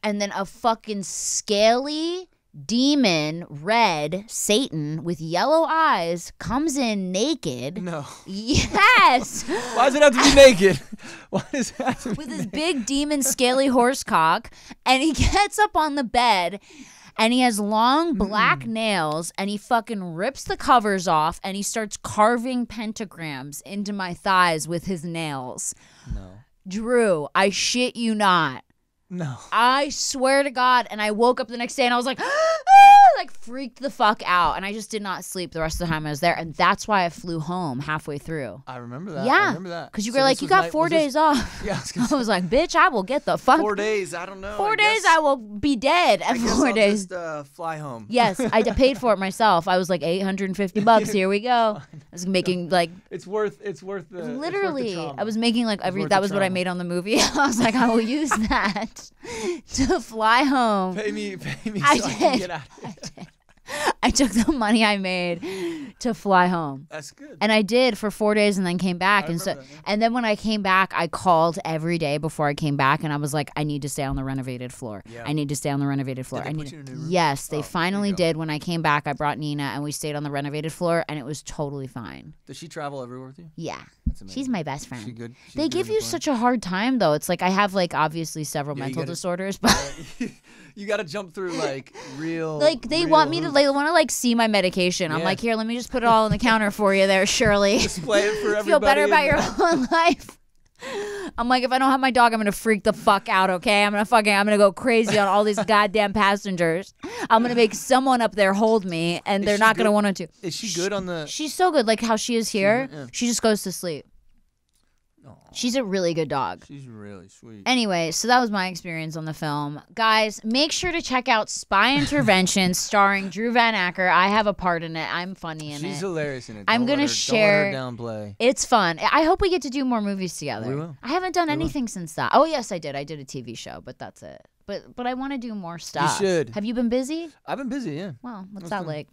and then a fucking scaly demon, red, Satan, with yellow eyes, comes in naked. No. Yes. Why does it have to be naked? Why does it have to be naked? With his big demon, scaly horse cock, and he gets up on the bed, and he has long black nails, and he fucking rips the covers off, and he starts carving pentagrams into my thighs with his nails. No. Drew, I shit you not. No. I swear to God, and I woke up the next day and I was like, like freaked the fuck out, and I just did not sleep the rest of the time I was there, and that's why I flew home halfway through. I remember that. Yeah, I remember that. Because you were like, you got 4 days off. Yeah, I was like, bitch, I will get the fuck. 4 days, I don't know. 4 days, I will be dead at 4 days. Just fly home. Yes, I paid for it myself. I was like $850. Here we go. I was making like. It's worth the. Literally, it's worth the I was making like every. That was what I made on the movie. I was like, I will use that to fly home. Pay me, so I can get out of here. I took the money I made to fly home. That's good. And I did for 4 days and then came back. And so, and then when I came back, I called every day before I came back, and I was like, I need to stay on the renovated floor. Yeah. I need to stay on the renovated floor. Did they put you in a new room? Yes, they finally did. When I came back, I brought Nina and we stayed on the renovated floor, and it was totally fine. Does she travel everywhere with you? Yeah. She's my best friend. She good? She's they give you such a hard time, though. It's like I have, like, obviously several mental disorders, but you got to jump through, like, real. Like, they want me to, they want to, like, see my medication. I'm like, here, let me just put it all on the counter for you there, Shirley. Display it for everybody. Feel better about your own life. I'm like, if I don't have my dog, I'm going to freak the fuck out, okay? I'm going to go crazy on all these goddamn passengers. I'm going to make someone up there hold me, and they're not going to want to. Is she good on the... She's so good. Like how she is here, she just goes to sleep. Aww. She's a really good dog. She's really sweet. Anyway, so that was my experience on the film. Guys, make sure to check out Spy Intervention starring Drew Van Acker. I have a part in it. I'm funny in it. She's hilarious in it. I'm going to share. Don't let her downplay. It's fun. I hope we get to do more movies together. We will. I haven't done anything since that. Oh, yes, I did. I did a TV show, but that's it. But I want to do more stuff. You should. Have you been busy? I've been busy, yeah. Well, what's that like?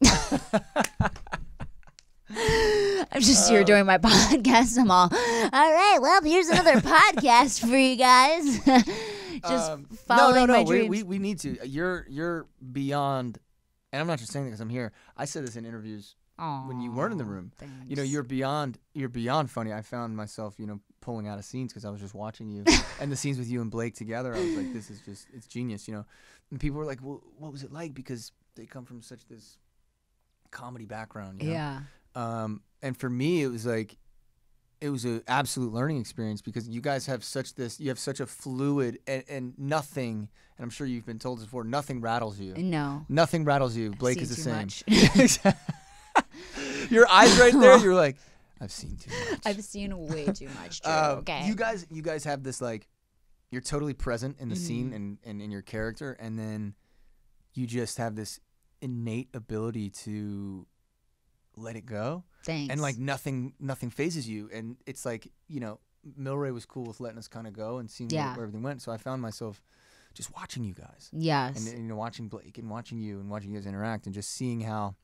I'm just here doing my podcast. I'm all right, well, here's another podcast for you guys. Just following my dreams. We need to. You're beyond, and I'm not just saying that because I'm here. I said this in interviews when you weren't in the room. Thanks. You know, you're beyond funny. I found myself, you know, pulling out of scenes because I was just watching you and the scenes with you and Blake together. I was like, this is just, it's genius, you know. And people were like, well, what was it like? Because they come from such this comedy background, you know? Yeah. And for me, it was like, it was an absolute learning experience because you guys have such this, you have such a fluid and nothing, and I'm sure you've been told this before, nothing rattles you. No. Nothing rattles you. Blake is the same. Your eyes right there, you're like, I've seen too much. I've seen way too much, Drew. Okay. You guys have this, like, you're totally present in the scene and in your character, and then you just have this innate ability to let it go. Thanks. And like nothing phases you, and it's like, you know, Milray was cool with letting us kind of go and seeing where everything went, so I found myself just watching you guys. Yes. And you know, watching Blake and watching you guys interact and just seeing how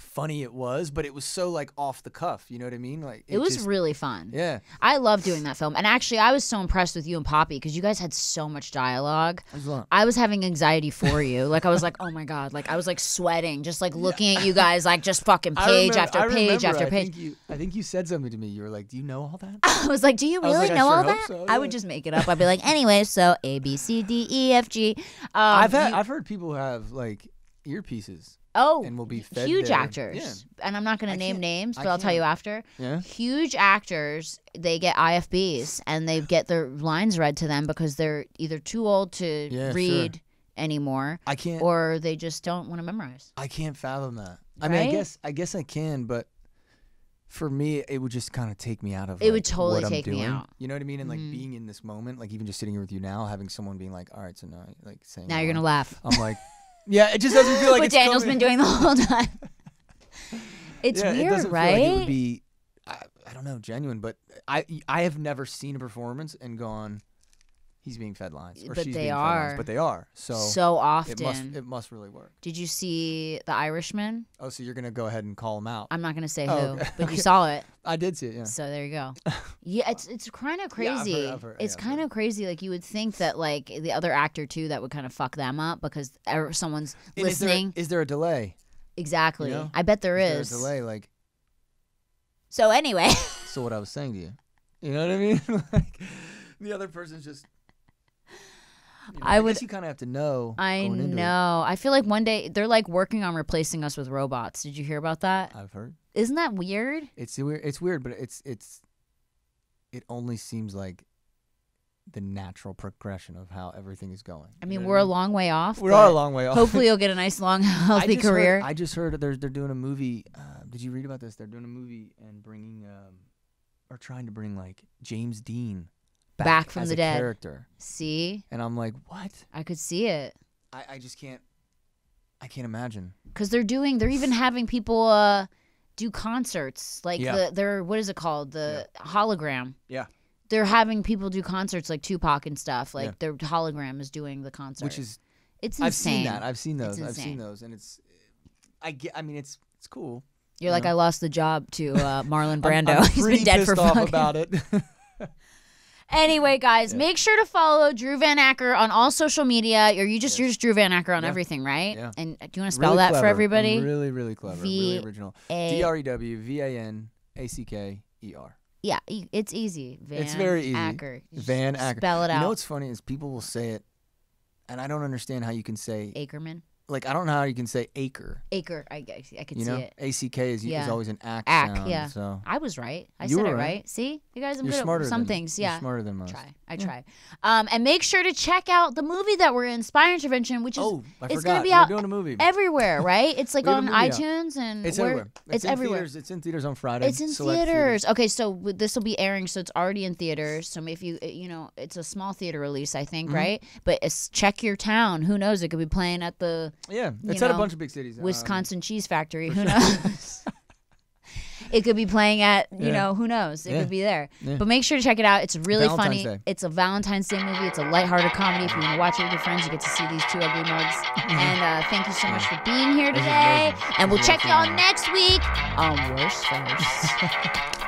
funny it was, but it was so like off the cuff, you know what I mean? Like it was just really fun. Yeah, I love doing that film. And actually I was so impressed with you and Poppy because you guys had so much dialogue. I was having anxiety for you. Like I was like, oh my god, like I was like sweating just like looking at you guys like just fucking page after page. I think you said something to me. You were like, do you know all that? I was like, do you really know all that? So, yeah. I would just make it up. I'd be like, anyway, so A, B, C, D, E, F, G. I've heard people who have like earpieces. Oh, and we'll be fed huge there. Actors. Yeah. And I'm not going to name names, but I'll tell you after. Yeah. Huge actors, they get IFBs, and they get their lines read to them because they're either too old to read anymore, or they just don't want to memorize. I can't fathom that. Right? I mean, I guess I can, but for me, it would just kind of take me out of it. It would totally take me out. You know what I mean? And like being in this moment, like even just sitting here with you now, having someone being like, all right, so now, like, saying, now you're going to laugh. I'm like... Yeah, it just doesn't feel like what Daniel's been doing the whole time. It's weird, it doesn't feel like it would be, I don't know, genuine, but I have never seen a performance and gone, he's being fed lines, or she's being fed lines, but they are so often. It must really work. Did you see The Irishman? Oh, so you're gonna go ahead and call him out? I'm not gonna say who, but you saw it. I did see it. Yeah. So there you go. Yeah, it's kind of crazy. Yeah, I've heard. It's kind of crazy. Like you would think that like the other actor too that would kind of fuck them up because someone's listening. Is there a delay? Exactly. You know? I bet there is. There's a delay. Like. So anyway. So what I was saying to you, you know what I mean? Like the other person's just. You know, I guess you kind of have to know. I know. I feel like one day they're like working on replacing us with robots. Did you hear about that? I've heard. Isn't that weird? It's weird. It's weird, but it only seems like the natural progression of how everything is going. I mean, we're a long way off. We are a long way off. Hopefully, you'll get a nice, long, healthy career. I just heard they're doing a movie. Did you read about this? They're doing a movie and bringing or trying to bring like James Dean. Back from the dead character. See? And I'm like, what? I could see it. I just can't. I can't imagine. Because they're even having people do concerts. Like what is it called? The hologram. Yeah. They're having people do concerts like Tupac and stuff. Like their hologram is doing the concert. Which is, it's insane. I've seen that. I've seen those. I've seen those, and it's. I mean, it's cool. You're like, I lost the job to Marlon Brando. I'm He's been dead for fucking. Off about it. Anyway, guys, make sure to follow Drew Van Acker on all social media. You're just Drew Van Acker on everything, right? Yeah. And do you want to spell that for everybody? Really, really clever. Really original. DrewVanacker. Yeah, it's easy. It's very easy. Acker. Van Acker. Spell it out. You know what's funny is people will say it, and I don't understand how you can say Ackerman. Like, I don't know how you can say acre. Acre, I can see it. A-C-K is always an sound. Yeah. So. I was right. I said it right. See? You guys, I'm good at some things. Yeah. You're smarter than most. I try. And make sure to check out the movie that we're in, Spy Intervention, which is it's going to be out everywhere, right? It's like on iTunes. And it's everywhere. It's everywhere. Theaters, it's in theaters on Friday. It's in theaters. Okay, so this will be airing, so it's already in theaters. So if you know, it's a small theater release, I think, right? But check your town. Who knows? It could be playing at the... Yeah, it's at a bunch of big cities. Wisconsin Cheese Factory, who knows? It could be playing at, you know, who knows? It could be there. Yeah. But make sure to check it out. It's really funny. It's a Valentine's Day movie. It's a lighthearted comedy. If you want to watch it with your friends, you get to see these two ugly mugs. And thank you so much for being here today. And we'll check y'all next week on Worst Firsts.